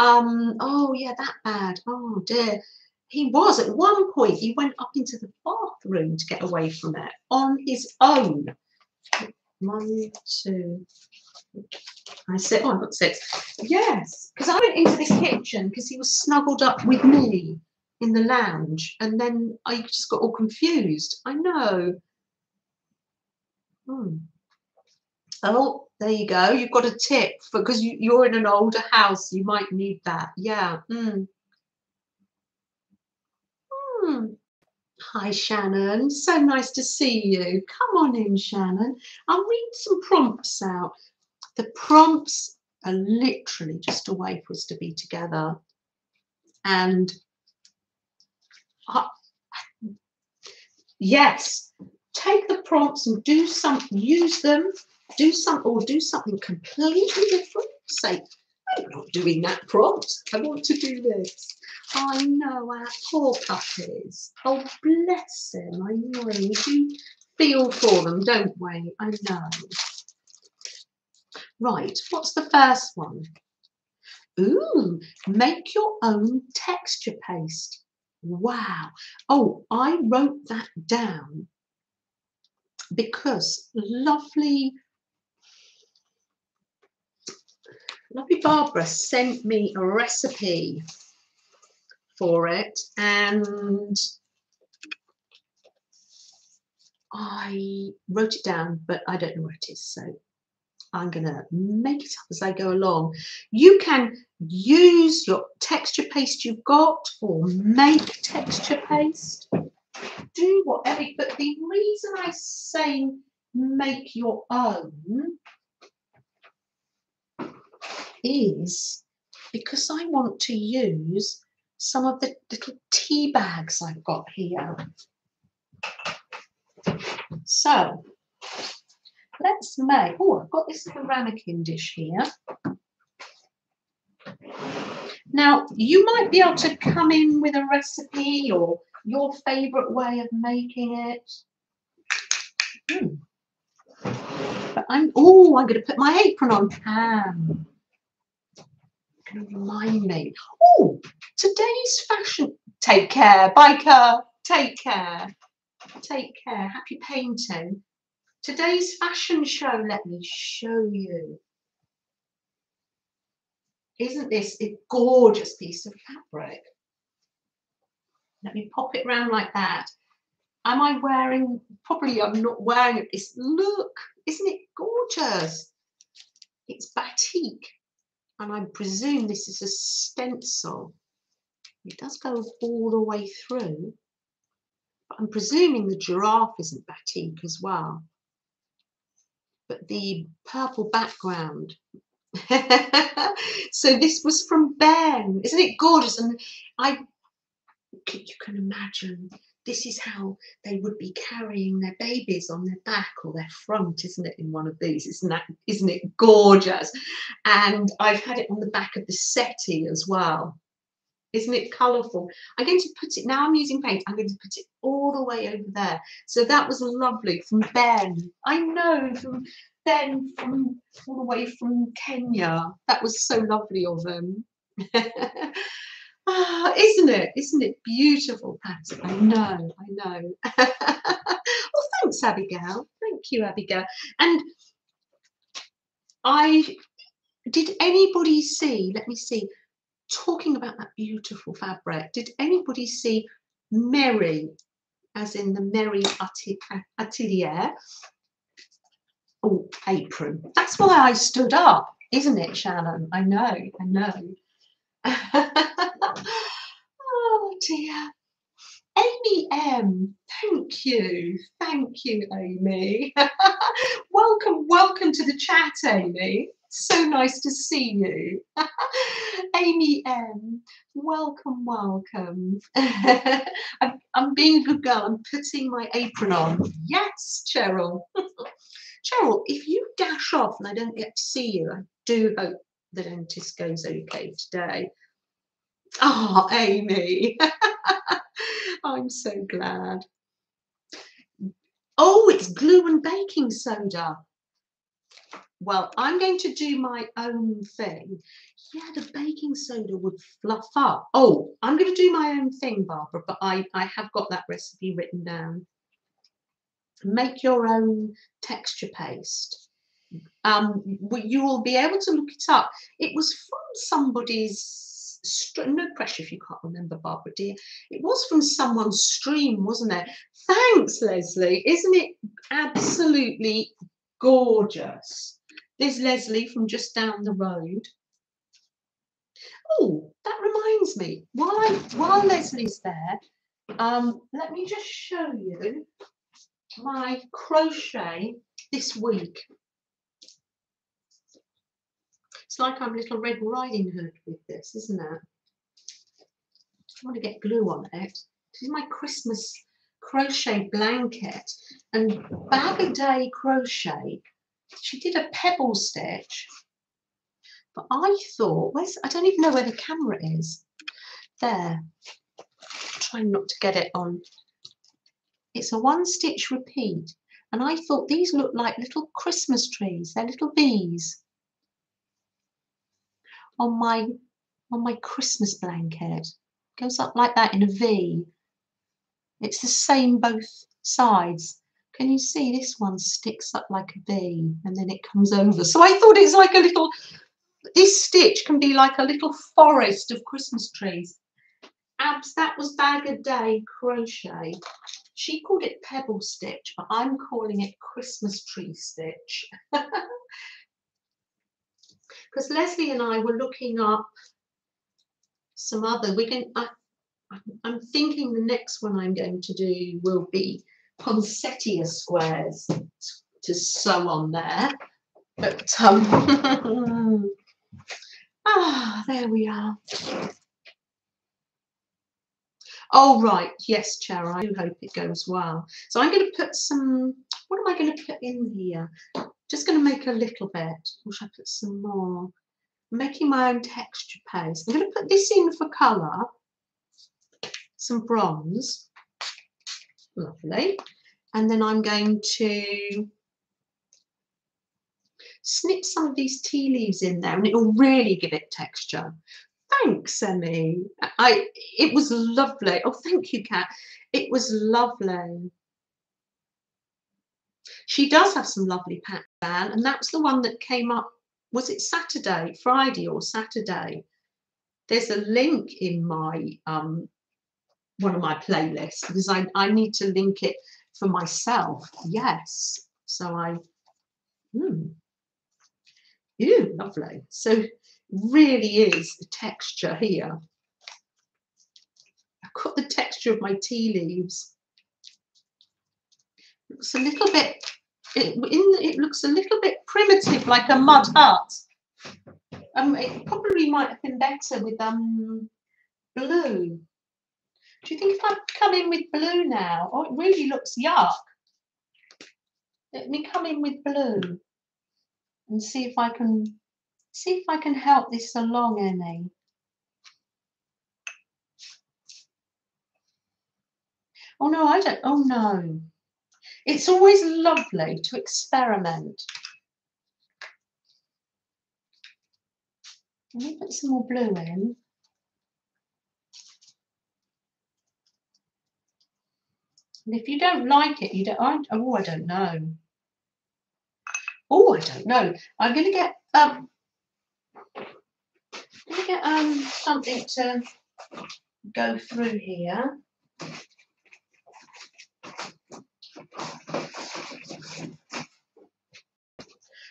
oh yeah, that bad. Oh dear. He was at one point, he went up into the bathroom to get away from it on his own. 1, 2. I said, oh, I've got 6. Yes, because I went into the kitchen because he was snuggled up with me in the lounge, and then I just got all confused. I know. Hmm. Oh, there you go. You've got a tip for, because you're in an older house. You might need that. Yeah. Mm. Hmm. Hi, Shannon. So nice to see you. Come on in, Shannon. I'll read some prompts out. The prompts are literally just a way for us to be together. And yes, take the prompts and do something, use them, do something completely different. Say, I'm not doing that prompt. I want to do this. I know, our poor puppies. Oh, bless them. I know. You do feel for them, don't we? I know. Right, what's the first one? Ooh, make your own texture paste. Wow. Oh, I wrote that down because lovely Barbara sent me a recipe for it, and I wrote it down, but I don't know where it is, so I'm going to make it up as I go along. You can use your texture paste you've got, or make texture paste. Do whatever. But the reason I say make your own is because I want to use some of the little tea bags I've got here. So let's make, oh, I've got this little ramekin dish here. Now, you might be able to come in with a recipe or your favourite way of making it. Mm. But I'm going to put my apron on. Pam, going to remind me. Oh, today's fashion. Take care. Bye, Kerr. Take care. Take care. Happy painting. Today's fashion show, let me show you. Isn't this a gorgeous piece of fabric? Let me pop it round like that. Am I wearing, probably I'm not wearing it. It's, look, isn't it gorgeous? It's batik. And I presume this is a stencil. It does go all the way through. But I'm presuming the giraffe isn't batik as well. But the purple background. So this was from Ben. Isn't it gorgeous? And you can imagine this is how they would be carrying their babies on their back or their front, isn't it, in one of these? Isn't it gorgeous? And I've had it on the back of the settee as well. Isn't it colourful? I'm going to put it, now I'm using paint, I'm going to put it all the way over there. So that was lovely from Ben. I know, from Ben, from all the way from Kenya. That was so lovely of him. Oh, isn't it? Isn't it beautiful, Pat? I know, I know. Well, thanks, Abigail. Thank you, Abigail. And did anybody see, let me see, talking about that beautiful fabric, did anybody see Mary, as in the Mary Atelier? Oh, apron. That's why I stood up, isn't it, Shannon? I know, I know. Oh dear. Amy M, thank you. Thank you, Amy. Welcome, welcome to the chat, Amy. So nice to see you. Amy M, welcome, welcome. I'm being a good girl. I'm putting my apron on. Yes, Cheryl. Cheryl, if you dash off and I don't get to see you, I do hope the dentist goes okay today. Oh, Amy. I'm so glad. Oh, it's glue and baking soda. Well, I'm going to do my own thing. Yeah, the baking soda would fluff up. Oh, I'm going to do my own thing, Barbara, but I have got that recipe written down. Make your own texture paste. You will be able to look it up. It was from somebody's, no pressure if you can't remember, Barbara, dear. It was from someone's stream, wasn't it? Thanks, Leslie. Isn't it absolutely gorgeous? There's Leslie from just down the road. Oh, that reminds me. While Leslie's there, let me just show you my crochet this week. It's like I'm Little Red Riding Hood with this, isn't it? I want to get glue on it. This is my Christmas crochet blanket, and Bag-a-Day Crochet, she did a pebble stitch. But I thought, I don't even know where the camera is. There. Trying not to get it on. It's a one-stitch repeat. And I thought these look like little Christmas trees. They're little bees. On my Christmas blanket. Goes up like that in a V. It's the same both sides. Can you see this one sticks up like a V and then it comes over? So I thought it's like a little... This stitch can be like a little forest of Christmas trees. Abs, that was Bag-a-Day Crochet. She called it pebble stitch, but I'm calling it Christmas tree stitch. Because Leslie and I were looking up some other. I'm thinking the next one I'm going to do will be poinsettia squares to sew on there. But ah, there we are. Oh, right. Yes, Cher, I do hope it goes well. So I'm going to put some, what am I going to put in here? Just going to make a little bit. Or should I put some more? I'm making my own texture paste. I'm going to put this in for colour. Some bronze. Lovely. And then I'm going to snip some of these tea leaves in there and it will really give it texture. Thanks, Emmy. It was lovely. Oh, thank you, Kat. It was lovely. She does have some lovely patterns, and that's the one that came up, was it Saturday, Friday or Saturday? There's a link in my one of my playlists, because I need to link it for myself. Yes. So Ooh, lovely. So really is the texture here. I've got the texture of my tea leaves. Looks a little bit, it looks a little bit primitive, like a mud hut. It probably might have been better with blue. Do you think if I come in with blue now? Oh, it really looks yuck. Let me come in with blue and see if I can help this along, Annie. Oh no, I don't. Oh no. It's always lovely to experiment. Let me put some more blue in. And if you don't like it, you don't. Oh, I don't know. Oh, I don't know. I'm going to get something to go through here.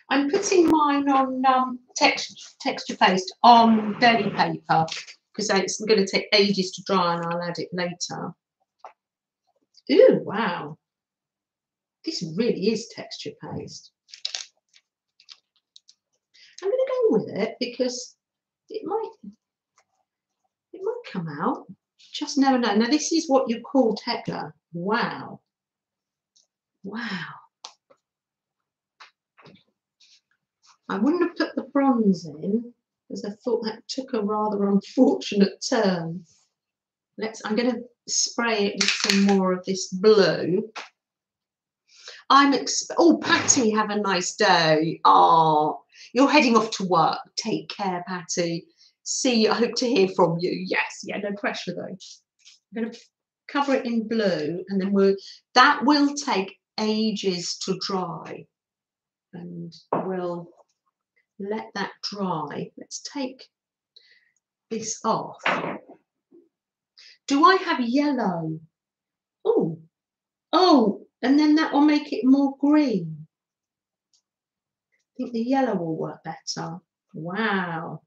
I'm putting mine on texture paste on dirty paper because it's going to take ages to dry, and I'll add it later. Ooh, wow! This really is texture paste. I'm going to go with it because it might come out. Just never know. Now this is what you call texture. Wow! Wow! I wouldn't have put the bronze in because I thought that took a rather unfortunate turn. I'm going to spray it with some more of this blue. Oh, Patty, have a nice day. Oh, you're heading off to work. Take care, Patty. See you. I hope to hear from you. Yes, yeah, no pressure though. I'm going to cover it in blue, and then that will take ages to dry, and we'll let that dry. Let's take this off. Do I have yellow? Oh, and then that will make it more green. I think the yellow will work better. Wow.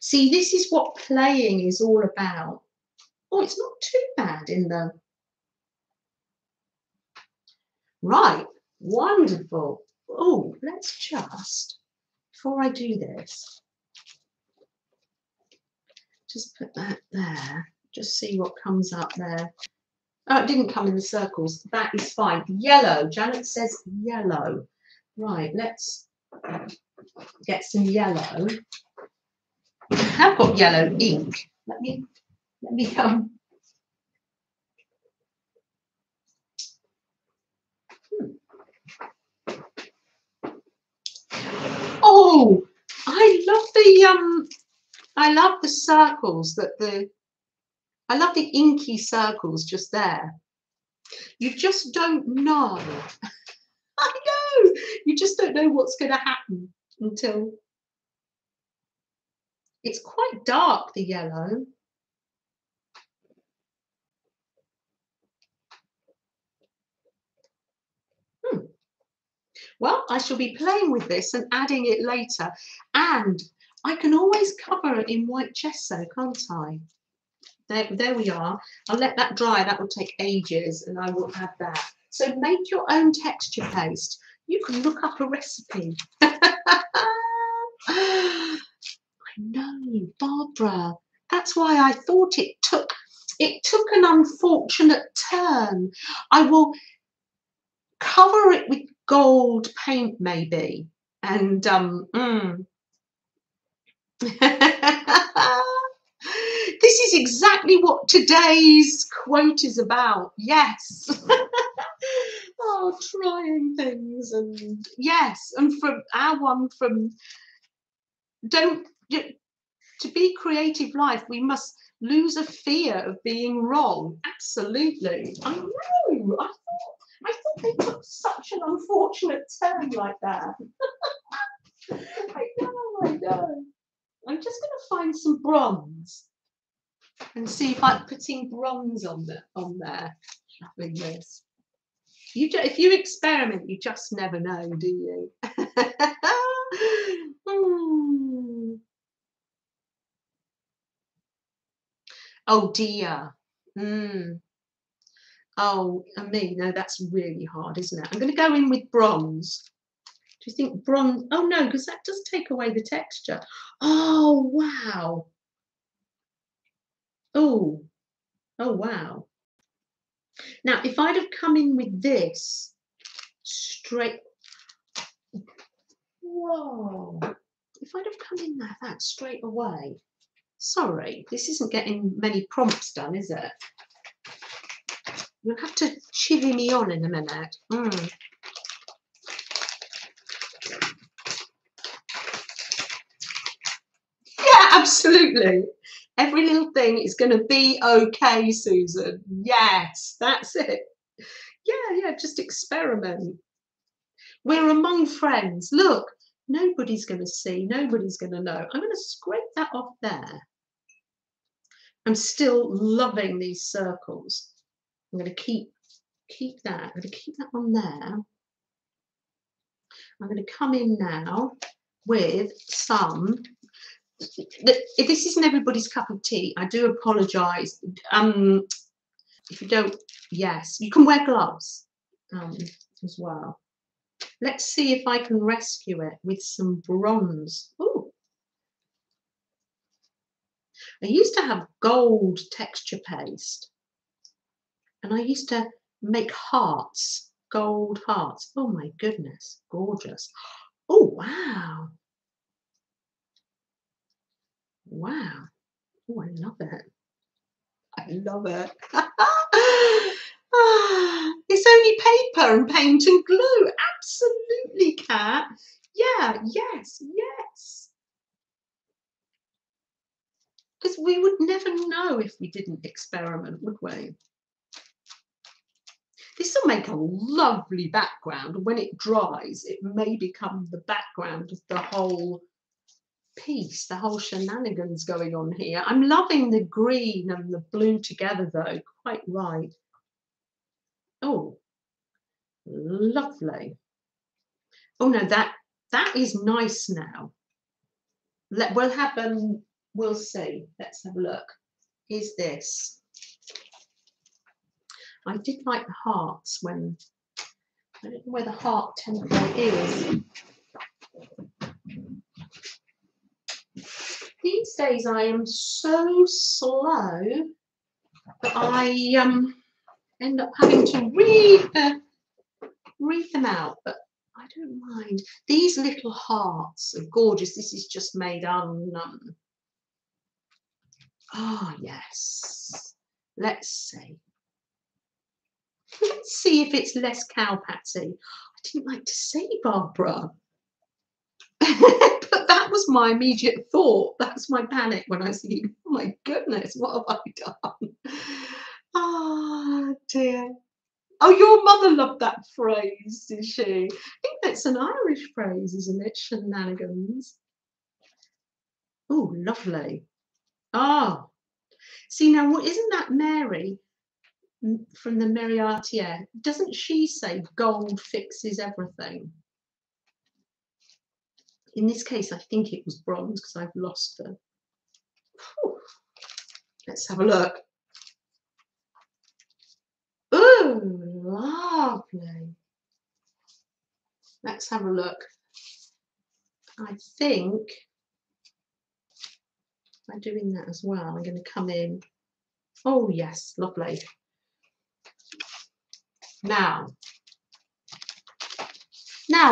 See, this is what playing is all about. Oh, it's not too bad in the... Right, wonderful. Oh, let's just, before I do this, just put that there, just see what comes up there. Oh, it didn't come in the circles. That is fine. Yellow. Janet says yellow. Right, let's get some yellow. I have got yellow ink. Let me come. Oh, I love the I love the circles that I love the inky circles just there. You just don't know. I know. You just don't know what's going to happen until it's quite dark, the yellow. Well, I shall be playing with this and adding it later. And I can always cover it in white gesso, can't I? There we are. I'll let that dry. That will take ages, and I will add that. So make your own texture paste. You can look up a recipe. I know, Barbara. That's why I thought it took an unfortunate turn. I will cover it with gold paint maybe, and this is exactly what today's quote is about. Yes. Oh, trying things. And yes, and from our one from to be creative life, we must lose a fear of being wrong. Absolutely. I know. I thought they took such an unfortunate turn like that. I know. I'm just going to find some bronze. and see if like putting bronze on there with this. If you experiment, you just never know, do you? Oh dear. Oh, I mean, no, that's really hard, isn't it? I'm going to go in with bronze. Do you think bronze? Oh no, because that does take away the texture. Oh wow. Oh, oh wow. Now, if I'd have come in with this straight, whoa, if I'd have come in like that straight away, sorry, this isn't getting many prompts done, is it? You'll have to chivvy me on in a minute. Yeah, absolutely. Every little thing is going to be okay, Susan. Yes, that's it. Yeah, yeah, just experiment. We're among friends. Look, nobody's going to see. Nobody's going to know. I'm going to scrape that off there. I'm still loving these circles. I'm going to keep that. I'm going to keep that on there. I'm going to come in now with some. This isn't everybody's cup of tea. I do apologise. If you don't, yes, you can wear gloves as well. Let's see if I can rescue it with some bronze. Ooh. I used to have gold texture paste, and I used to make hearts, gold hearts. Oh my goodness, gorgeous! Oh wow. Wow. Oh, I love it. I love it. It's only paper and paint and glue. Absolutely, Kat. Yeah, yes, yes. Because we would never know if we didn't experiment, would we? This will make a lovely background. When it dries, it may become the background of the whole piece, the whole shenanigans going on here. I'm loving the green and the blue together though, quite right. Oh, lovely. Oh no, that is nice now. We'll have, we'll see. Let's have a look. Here's this. I did like the hearts when, I don't know where the heart template is. These days I am so slow that I end up having to read them out, but I don't mind. These little hearts are gorgeous. This is just made on. Oh yes, let's see. Let's see if it's less cowpatsy. I didn't like to say Barbara. But that was my immediate thought. That's my panic when I see, oh my goodness, what have I done? Oh dear. Oh, your mother loved that phrase, did she? I think that's an Irish phrase, isn't it? Shenanigans. Oh, lovely. Oh, see now, isn't that Mary from the Meriartier? Doesn't she say gold fixes everything? In this case, I think it was bronze because I've lost the. Whew. Let's have a look. Ooh, lovely. Let's have a look. I think I'm doing that as well. I'm going to come in. Oh, yes, lovely. Now,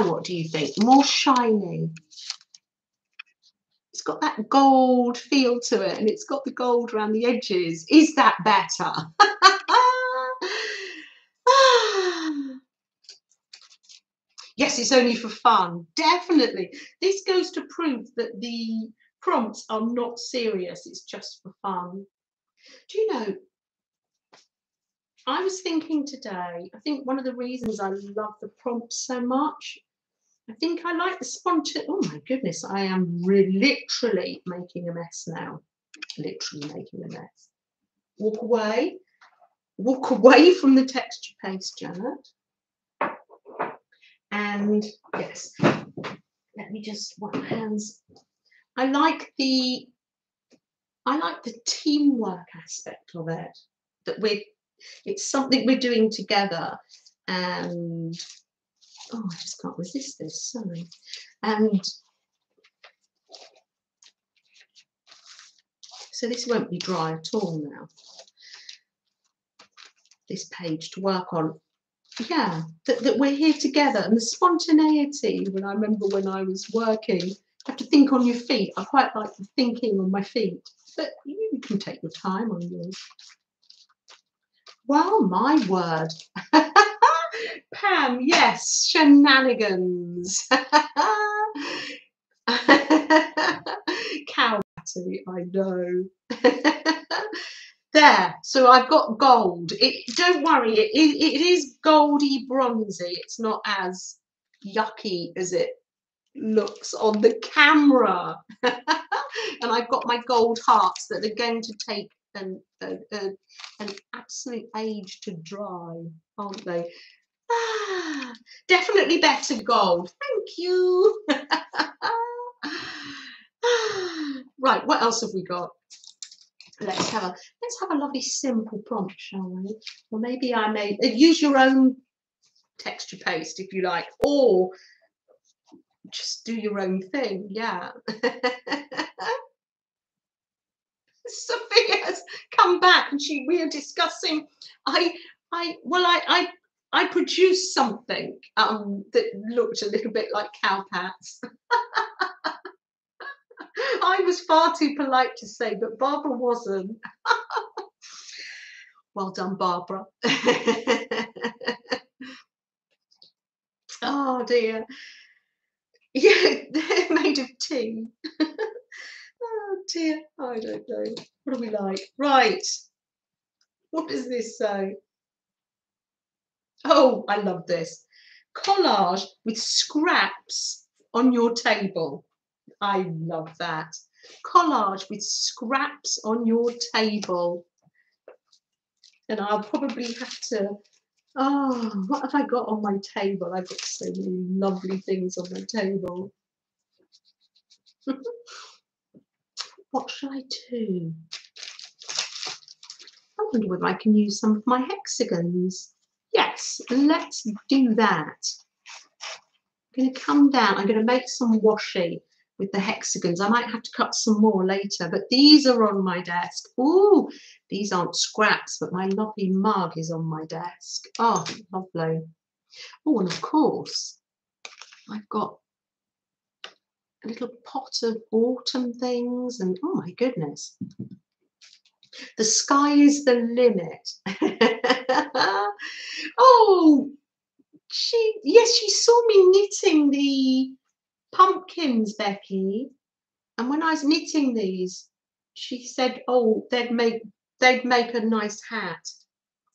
what do you think? More shiny. It's got that gold feel to it, and it's got the gold around the edges. Is that better? Yes, it's only for fun. Definitely. This goes to prove that the prompts are not serious. It's just for fun. Do you know, I was thinking today, I think one of the reasons I love the prompts so much, I think I like the spontaneity. Oh my goodness, I am literally making a mess now. Literally making a mess. Walk away. Walk away from the texture paste, Janet. And yes, let me just wipe my hands. I like the teamwork aspect of it. That it's something we're doing together. And oh, I just can't resist this. Sorry. And so this won't be dry at all now. This page to work on. Yeah, that we're here together, and the spontaneity. When I remember when I was working, you have to think on your feet. I quite like the thinking on my feet, but you can take your time on yours. Well, my word. Pam, yes, shenanigans. Cow battery, I know. There, so I've got gold. Don't worry, it is goldy bronzy. It's not as yucky as it looks on the camera. And I've got my gold hearts that are going to take an absolute age to dry, aren't they? Ah, definitely better gold. Thank you. Right, what else have we got? Let's have a lovely simple prompt, shall we? Or maybe I may use your own texture paste if you like, or just do your own thing. Yeah. Sophia's come back, and we are discussing. I produced something that looked a little bit like cowpats. I was far too polite to say, but Barbara wasn't. Well done, Barbara. Oh dear. Yeah, they're made of tea. Oh dear, I don't know. What are we like? Right. What does this say? Oh, I love this. Collage with scraps on your table. I love that. Collage with scraps on your table. And I'll probably have to, oh, what have I got on my table? I've got so many lovely things on my table. What shall I do? I wonder whether I can use some of my hexagons. Yes, let's do that. I'm going to come down. I'm going to make some washi with the hexagons. I might have to cut some more later, but these are on my desk. Ooh, these aren't scraps, but my lovely mug is on my desk. Oh, lovely. Oh, and of course, I've got a little pot of autumn things, and oh my goodness. The sky is the limit. Oh, yes, she saw me knitting the pumpkins, Becky, and when I was knitting these, she said, "Oh, they'd make a nice hat."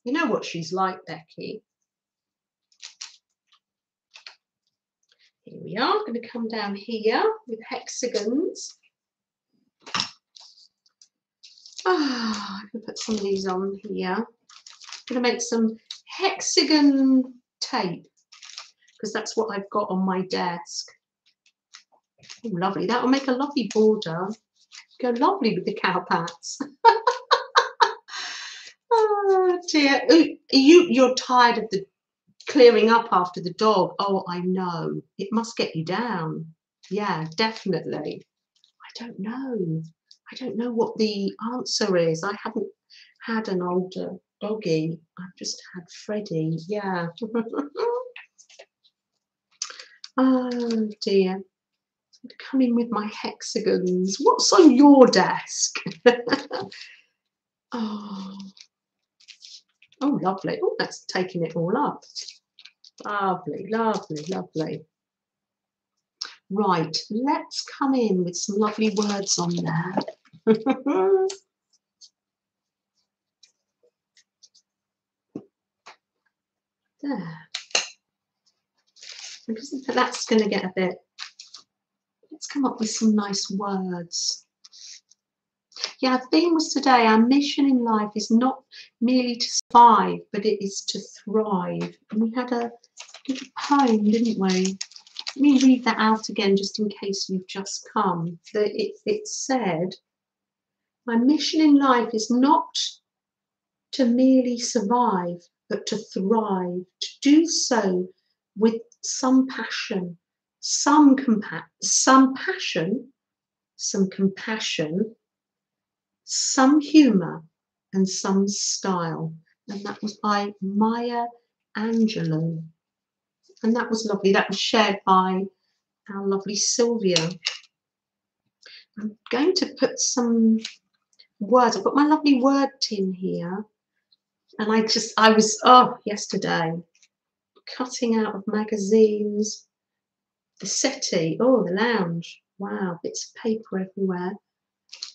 You know what she's like, Becky. Here we are. I'm going to come down here with hexagons. Ah, I can put some of these on here. I'm going to make some hexagon tape because that's what I've got on my desk. Oh, lovely. That will make a lovely border. Go lovely with the cowpats. Oh dear. Ooh, you're tired of the clearing up after the dog. Oh, I know. It must get you down. Yeah, definitely. I don't know what the answer is. I haven't had an older doggy. I've just had Freddie. Yeah. Oh dear. Come in with my hexagons. What's on your desk? Oh, lovely. Oh, that's taking it all up. Lovely, lovely, lovely. Right, let's come in with some lovely words on there. There. That's going to get a bit. Let's come up with some nice words. Yeah, our theme was today, our mission in life is not merely to survive, but it is to thrive. And we had a little poem, didn't we? Let me read that out again, just in case you've just come. It said, my mission in life is not to merely survive, but to thrive, to do so with some passion, some compassion, some humour, and some style. And that was by Maya Angelou. And that was lovely. That was shared by our lovely Sylvia. I'm going to put some words. I've got my lovely word tin here. And I was, oh, yesterday, cutting out of magazines, the settee, oh, the lounge. Wow, bits of paper everywhere.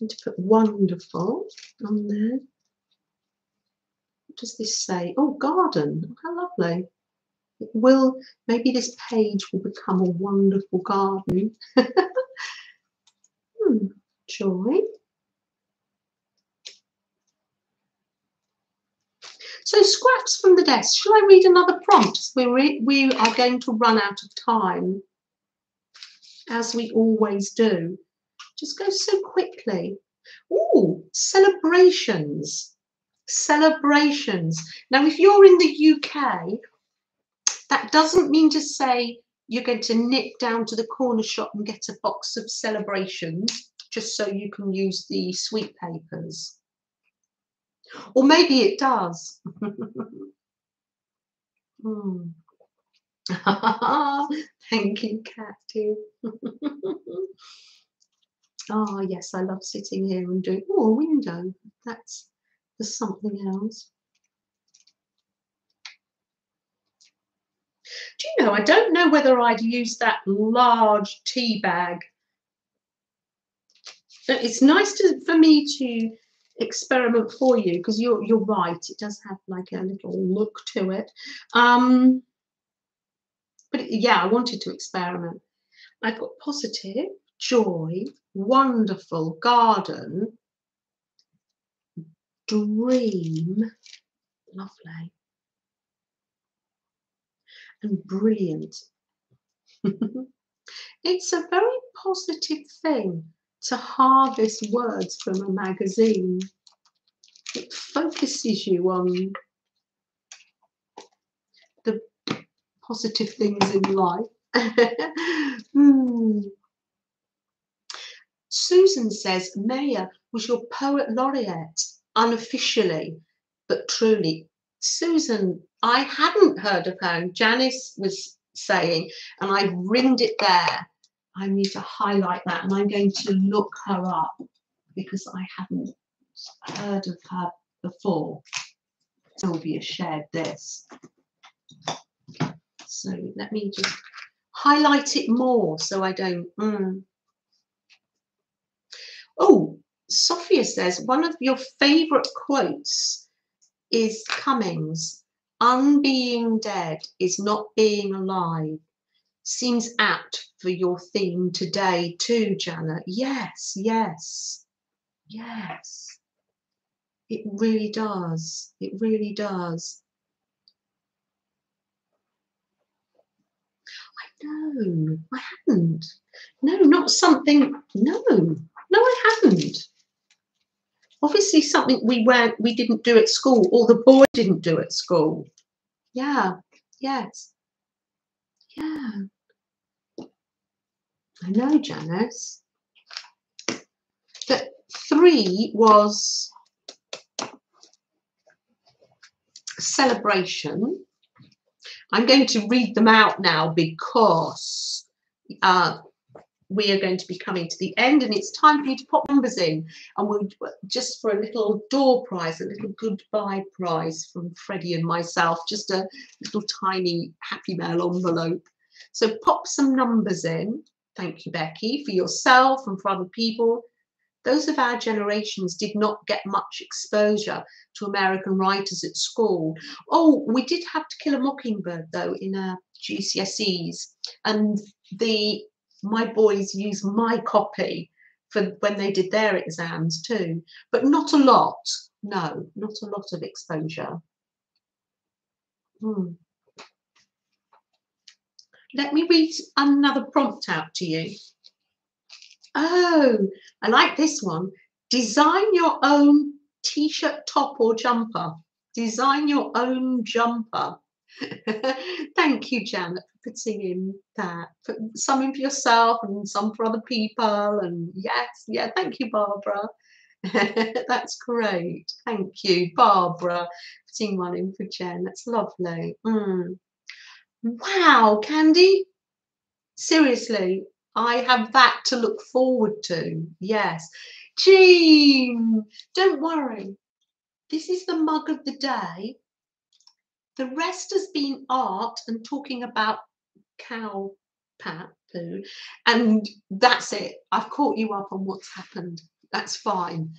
I'm going to put wonderful on there. What does this say? Oh, garden. How lovely. It will, maybe this page will become a wonderful garden. Joy. So scraps from the desk. Shall I read another prompt? We are going to run out of time, as we always do. Just go so quickly. Oh, celebrations. Celebrations. Now, if you're in the UK, that doesn't mean to say you're going to nip down to the corner shop and get a box of celebrations just so you can use the sweet papers. Or maybe it does. Mm. Thank you, Cacti. Oh, yes, I love sitting here and doing, oh, a window. That's something else. Do you know, I don't know whether I'd use that large tea bag. It's nice for me to experiment for you, because you're right, it does have like a little look to it. But yeah, I wanted to experiment. I've got positive, joy, wonderful, garden, dream, lovely, and brilliant. It's a very positive thing to harvest words from a magazine. It focuses you on the positive things in life. Susan says, Maya was your poet laureate unofficially, but truly. Susan, I hadn't heard of her. And Janice was saying, and I ringed it there. I need to highlight that, and I'm going to look her up because I hadn't heard of her before. Sylvia shared this. So let me just highlight it more so I don't. Oh, Sophia says, one of your favourite quotes is Cummings. Unbeing dead is not being alive. Seems apt for your theme today too, Janet. Yes, yes, yes. It really does. It really does. I know. I hadn't. No, not something. No, I hadn't. Obviously, something we didn't do at school, or the boy didn't do at school. Yeah, yes, yeah. I know, Janice. But three was celebration. I'm going to read them out now because we are going to be coming to the end, and it's time for you to pop numbers in, and we'll just for a little door prize, a little goodbye prize from Freddie and myself, just a little tiny Happy Mail envelope. So pop some numbers in. Thank you, Becky, for yourself and for other people. Those of our generations did not get much exposure to American writers at school. Oh, we did have To Kill a Mockingbird, though, in our GCSEs, and my boys use my copy for when they did their exams too, but not a lot. No, not a lot of exposure. Hmm. Let me read another prompt out to you. Oh, I like this one. Design your own t-shirt, top or jumper. Design your own jumper. Thank you, Janet, for putting in that. Put some for yourself and some for other people. And yes, yeah, thank you, Barbara. That's great. Thank you, Barbara, putting one in for Jen. That's lovely. Mm. Wow, Candy. Seriously, I have that to look forward to. Yes. Jean, don't worry. This is the mug of the day. The rest has been art and talking about cow pat poo. And that's it. I've caught you up on what's happened. That's fine.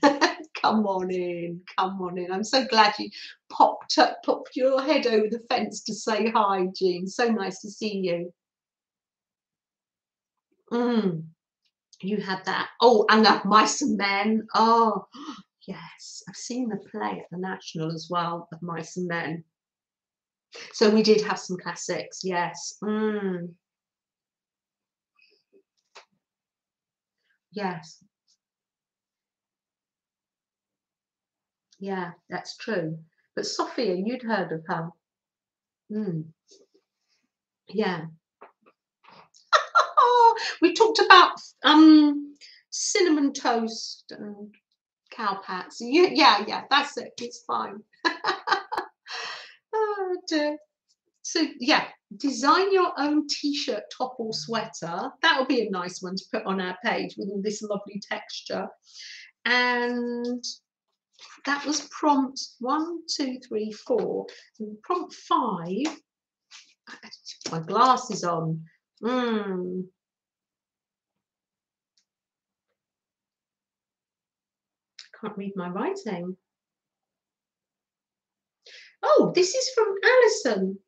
Come on in. Come on in. I'm so glad you popped your head over the fence to say hi, Jean. So nice to see you. Mm, you had that. Oh, and that Mice and Men. Oh, yes. I've seen the play at the National as well of Mice and Men. So we did have some classics. Yes. Mm. Yes. Yeah, that's true. But Sophia, you'd heard of her. Mm. Yeah. We talked about cinnamon toast and cow pats. Yeah, that's it. It's fine. Oh dear. So, yeah, design your own T-shirt, top or sweater. That would be a nice one to put on our page with all this lovely texture. And that was prompt 1, 2, 3, 4. And prompt 5, I put my glasses on. Mm. I can't read my writing. Oh, this is from Allison.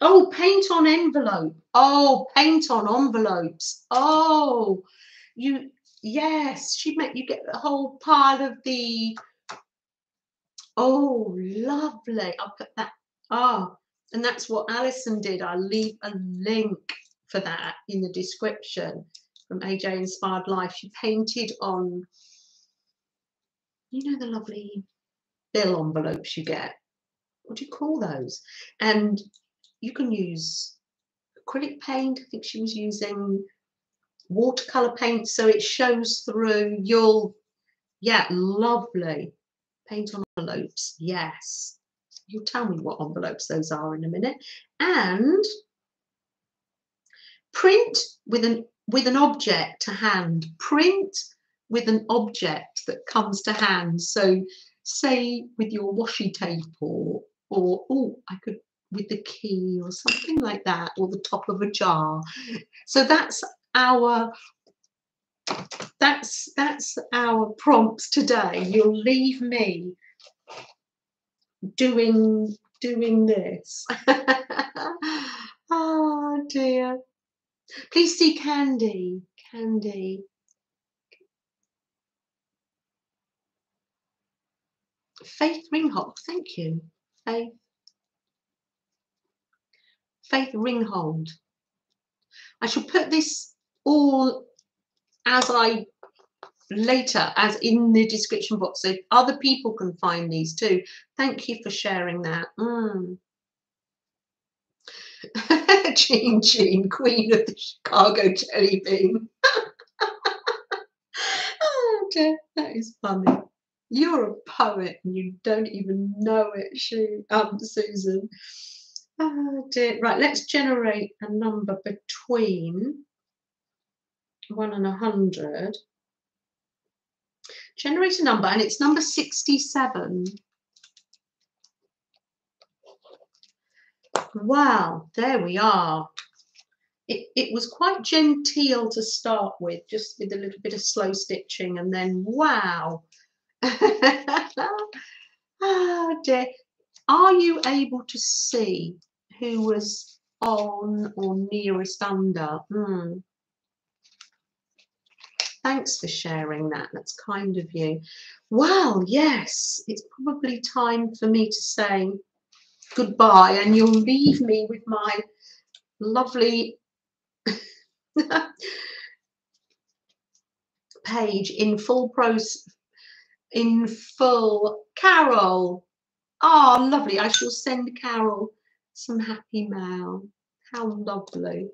Oh, paint on envelope. Oh, paint on envelopes. Oh, you. Yes, she meant you get the whole pile of the. Oh, lovely. I'll put that. Oh, and that's what Alison did. I'll leave a link for that in the description from AJ Inspired Life. She painted on, you know, the lovely bill envelopes you get. What do you call those? And you can use acrylic paint. I think she was using watercolor paint, so it shows through. You'll, yeah, lovely. Paint on envelopes. Yes, you'll tell me what envelopes those are in a minute. And print with an object to hand. Print with an object that comes to hand. So say with your washi tape or oh, I could with the key or something like that, or the top of a jar. So that's our prompts today. You'll leave me doing this. Oh dear. Please see Candy. Candy. Faith Ringgold, thank you. Faith Ringgold. I shall put this all as in the description box so other people can find these too. Thank you for sharing that. Mm. Jean, queen of the Chicago jelly bean. Oh dear, that is funny. You're a poet and you don't even know it, Susan. Oh dear. Right, let's generate a number between 1 and 100. Generate a number, and it's number 67. Wow, there we are. It was quite genteel to start with, just with a little bit of slow stitching, and then wow. Oh dear. Are you able to see who was on or nearest under? Mm. Thanks for sharing that. That's kind of you. Well, yes, it's probably time for me to say goodbye, and you'll leave me with my lovely page in full prose, in full. Carol, oh lovely, I shall send Carol some happy mail. How lovely.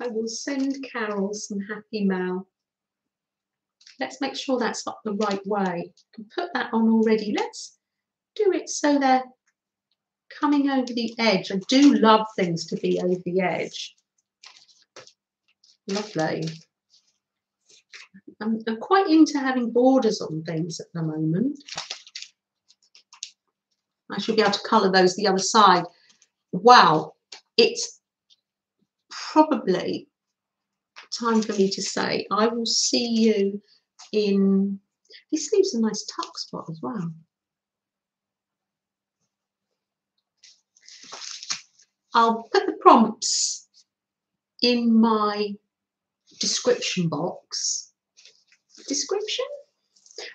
I will send Carol some happy mail. Let's make sure that's up the right way. I can put that on already. Let's do it so they're coming over the edge. I do love things to be over the edge. Lovely. I'm quite into having borders on things at the moment. I should be able to colour those the other side. Wow, it's probably time for me to say I will see you in. This leaves a nice tuck spot as well. I'll put the prompts in my description box. Description,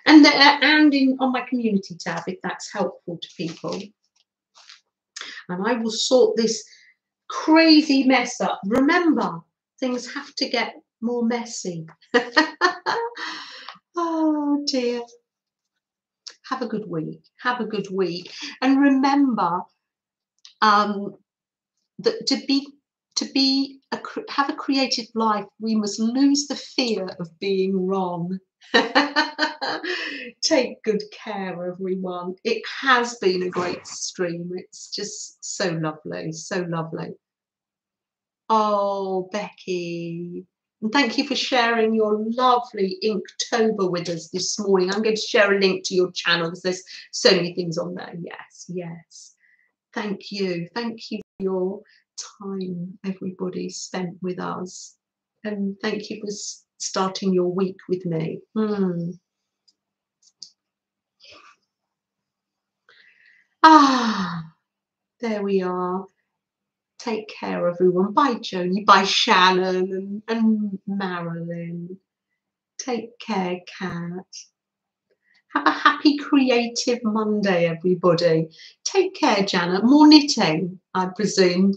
and the, and in on my community tab if that's helpful to people. And I will sort this crazy mess up. Remember, things have to get more messy. Oh dear. Have a good week. Have a good week. And remember that to have a creative life, we must lose the fear of being wrong. Take good care, everyone. It has been a great stream. It's just so lovely, so lovely. Oh, Becky, and thank you for sharing your lovely Inktober with us this morning. I'm going to share a link to your channel because there's so many things on there. Yes, yes. Thank you. Thank you for your time everybody spent with us, and thank you for starting your week with me. Ah, there we are. Take care, everyone. Bye, Joni. Bye, Shannon and Marilyn. Take care, Kat. Have a happy creative Monday, everybody. Take care, Janet. More knitting, I presume.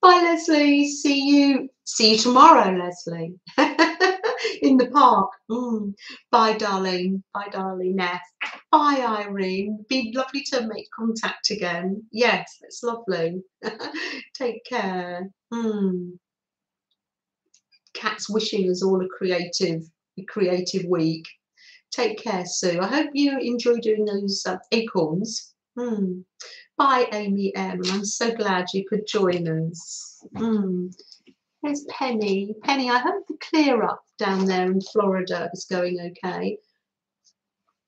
Bye, Leslie. See you tomorrow, Leslie. In the park. Bye, darling. Bye, darling. Ness. Bye, Irene. Be lovely to make contact again. Yes, that's lovely. Take care. Kat's wishing us all a creative week. Take care, Sue. I hope you enjoy doing those acorns. Bye, Amy M. I'm so glad you could join us. There's Penny. Penny, I hope the clear up down there in Florida is going okay.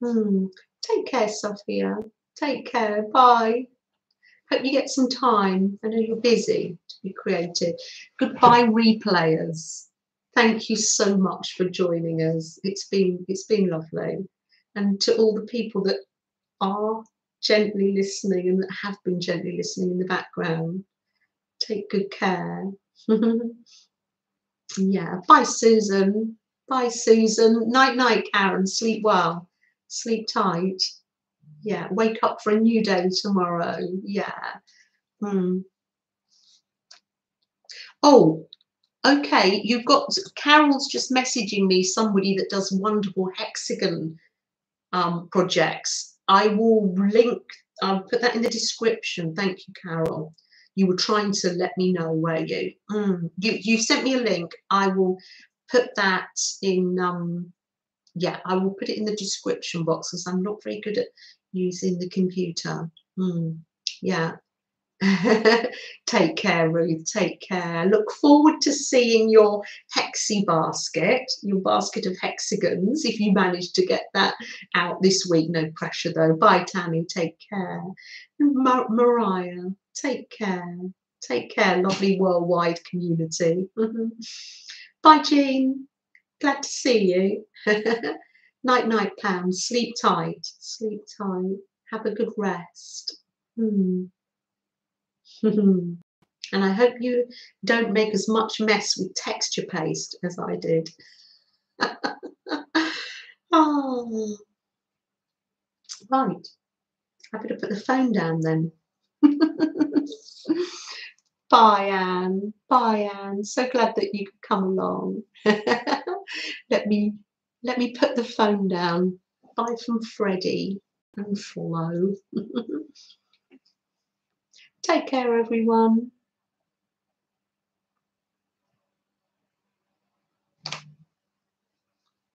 Take care, Sophia. Take care. Bye. Hope you get some time. I know you're busy to be creative. Goodbye, replayers. Thank you so much for joining us. It's been lovely. And to all the people that are gently listening and that have been gently listening in the background, take good care. Yeah, bye, Susan. Bye, Susan. Night, night, Karen. Sleep well. Sleep tight. Yeah, wake up for a new day tomorrow. Yeah. Oh. Okay, you've got, Carol's just messaging me, somebody that does wonderful hexagon projects. I will link, I'll put that in the description. Thank you, Carol. You were trying to let me know, were you? You sent me a link. I will put that in, yeah, I will put it in the description box because I'm not very good at using the computer. Yeah. Take care, Ruth. Take care. Look forward to seeing your hexi basket, your basket of hexagons, if you manage to get that out this week. No pressure though. Bye, Tammy. Take care. Mariah, take care. Take care, lovely worldwide community. Bye, Jean. Glad to see you. Night, night, Pam. Sleep tight. Sleep tight. Have a good rest. And I hope you don't make as much mess with texture paste as I did. Oh. Right. I better put the phone down then. Bye, Anne. Bye, Anne. So glad that you could come along. Let me put the phone down. Bye from Freddie and Flo. Take care, everyone.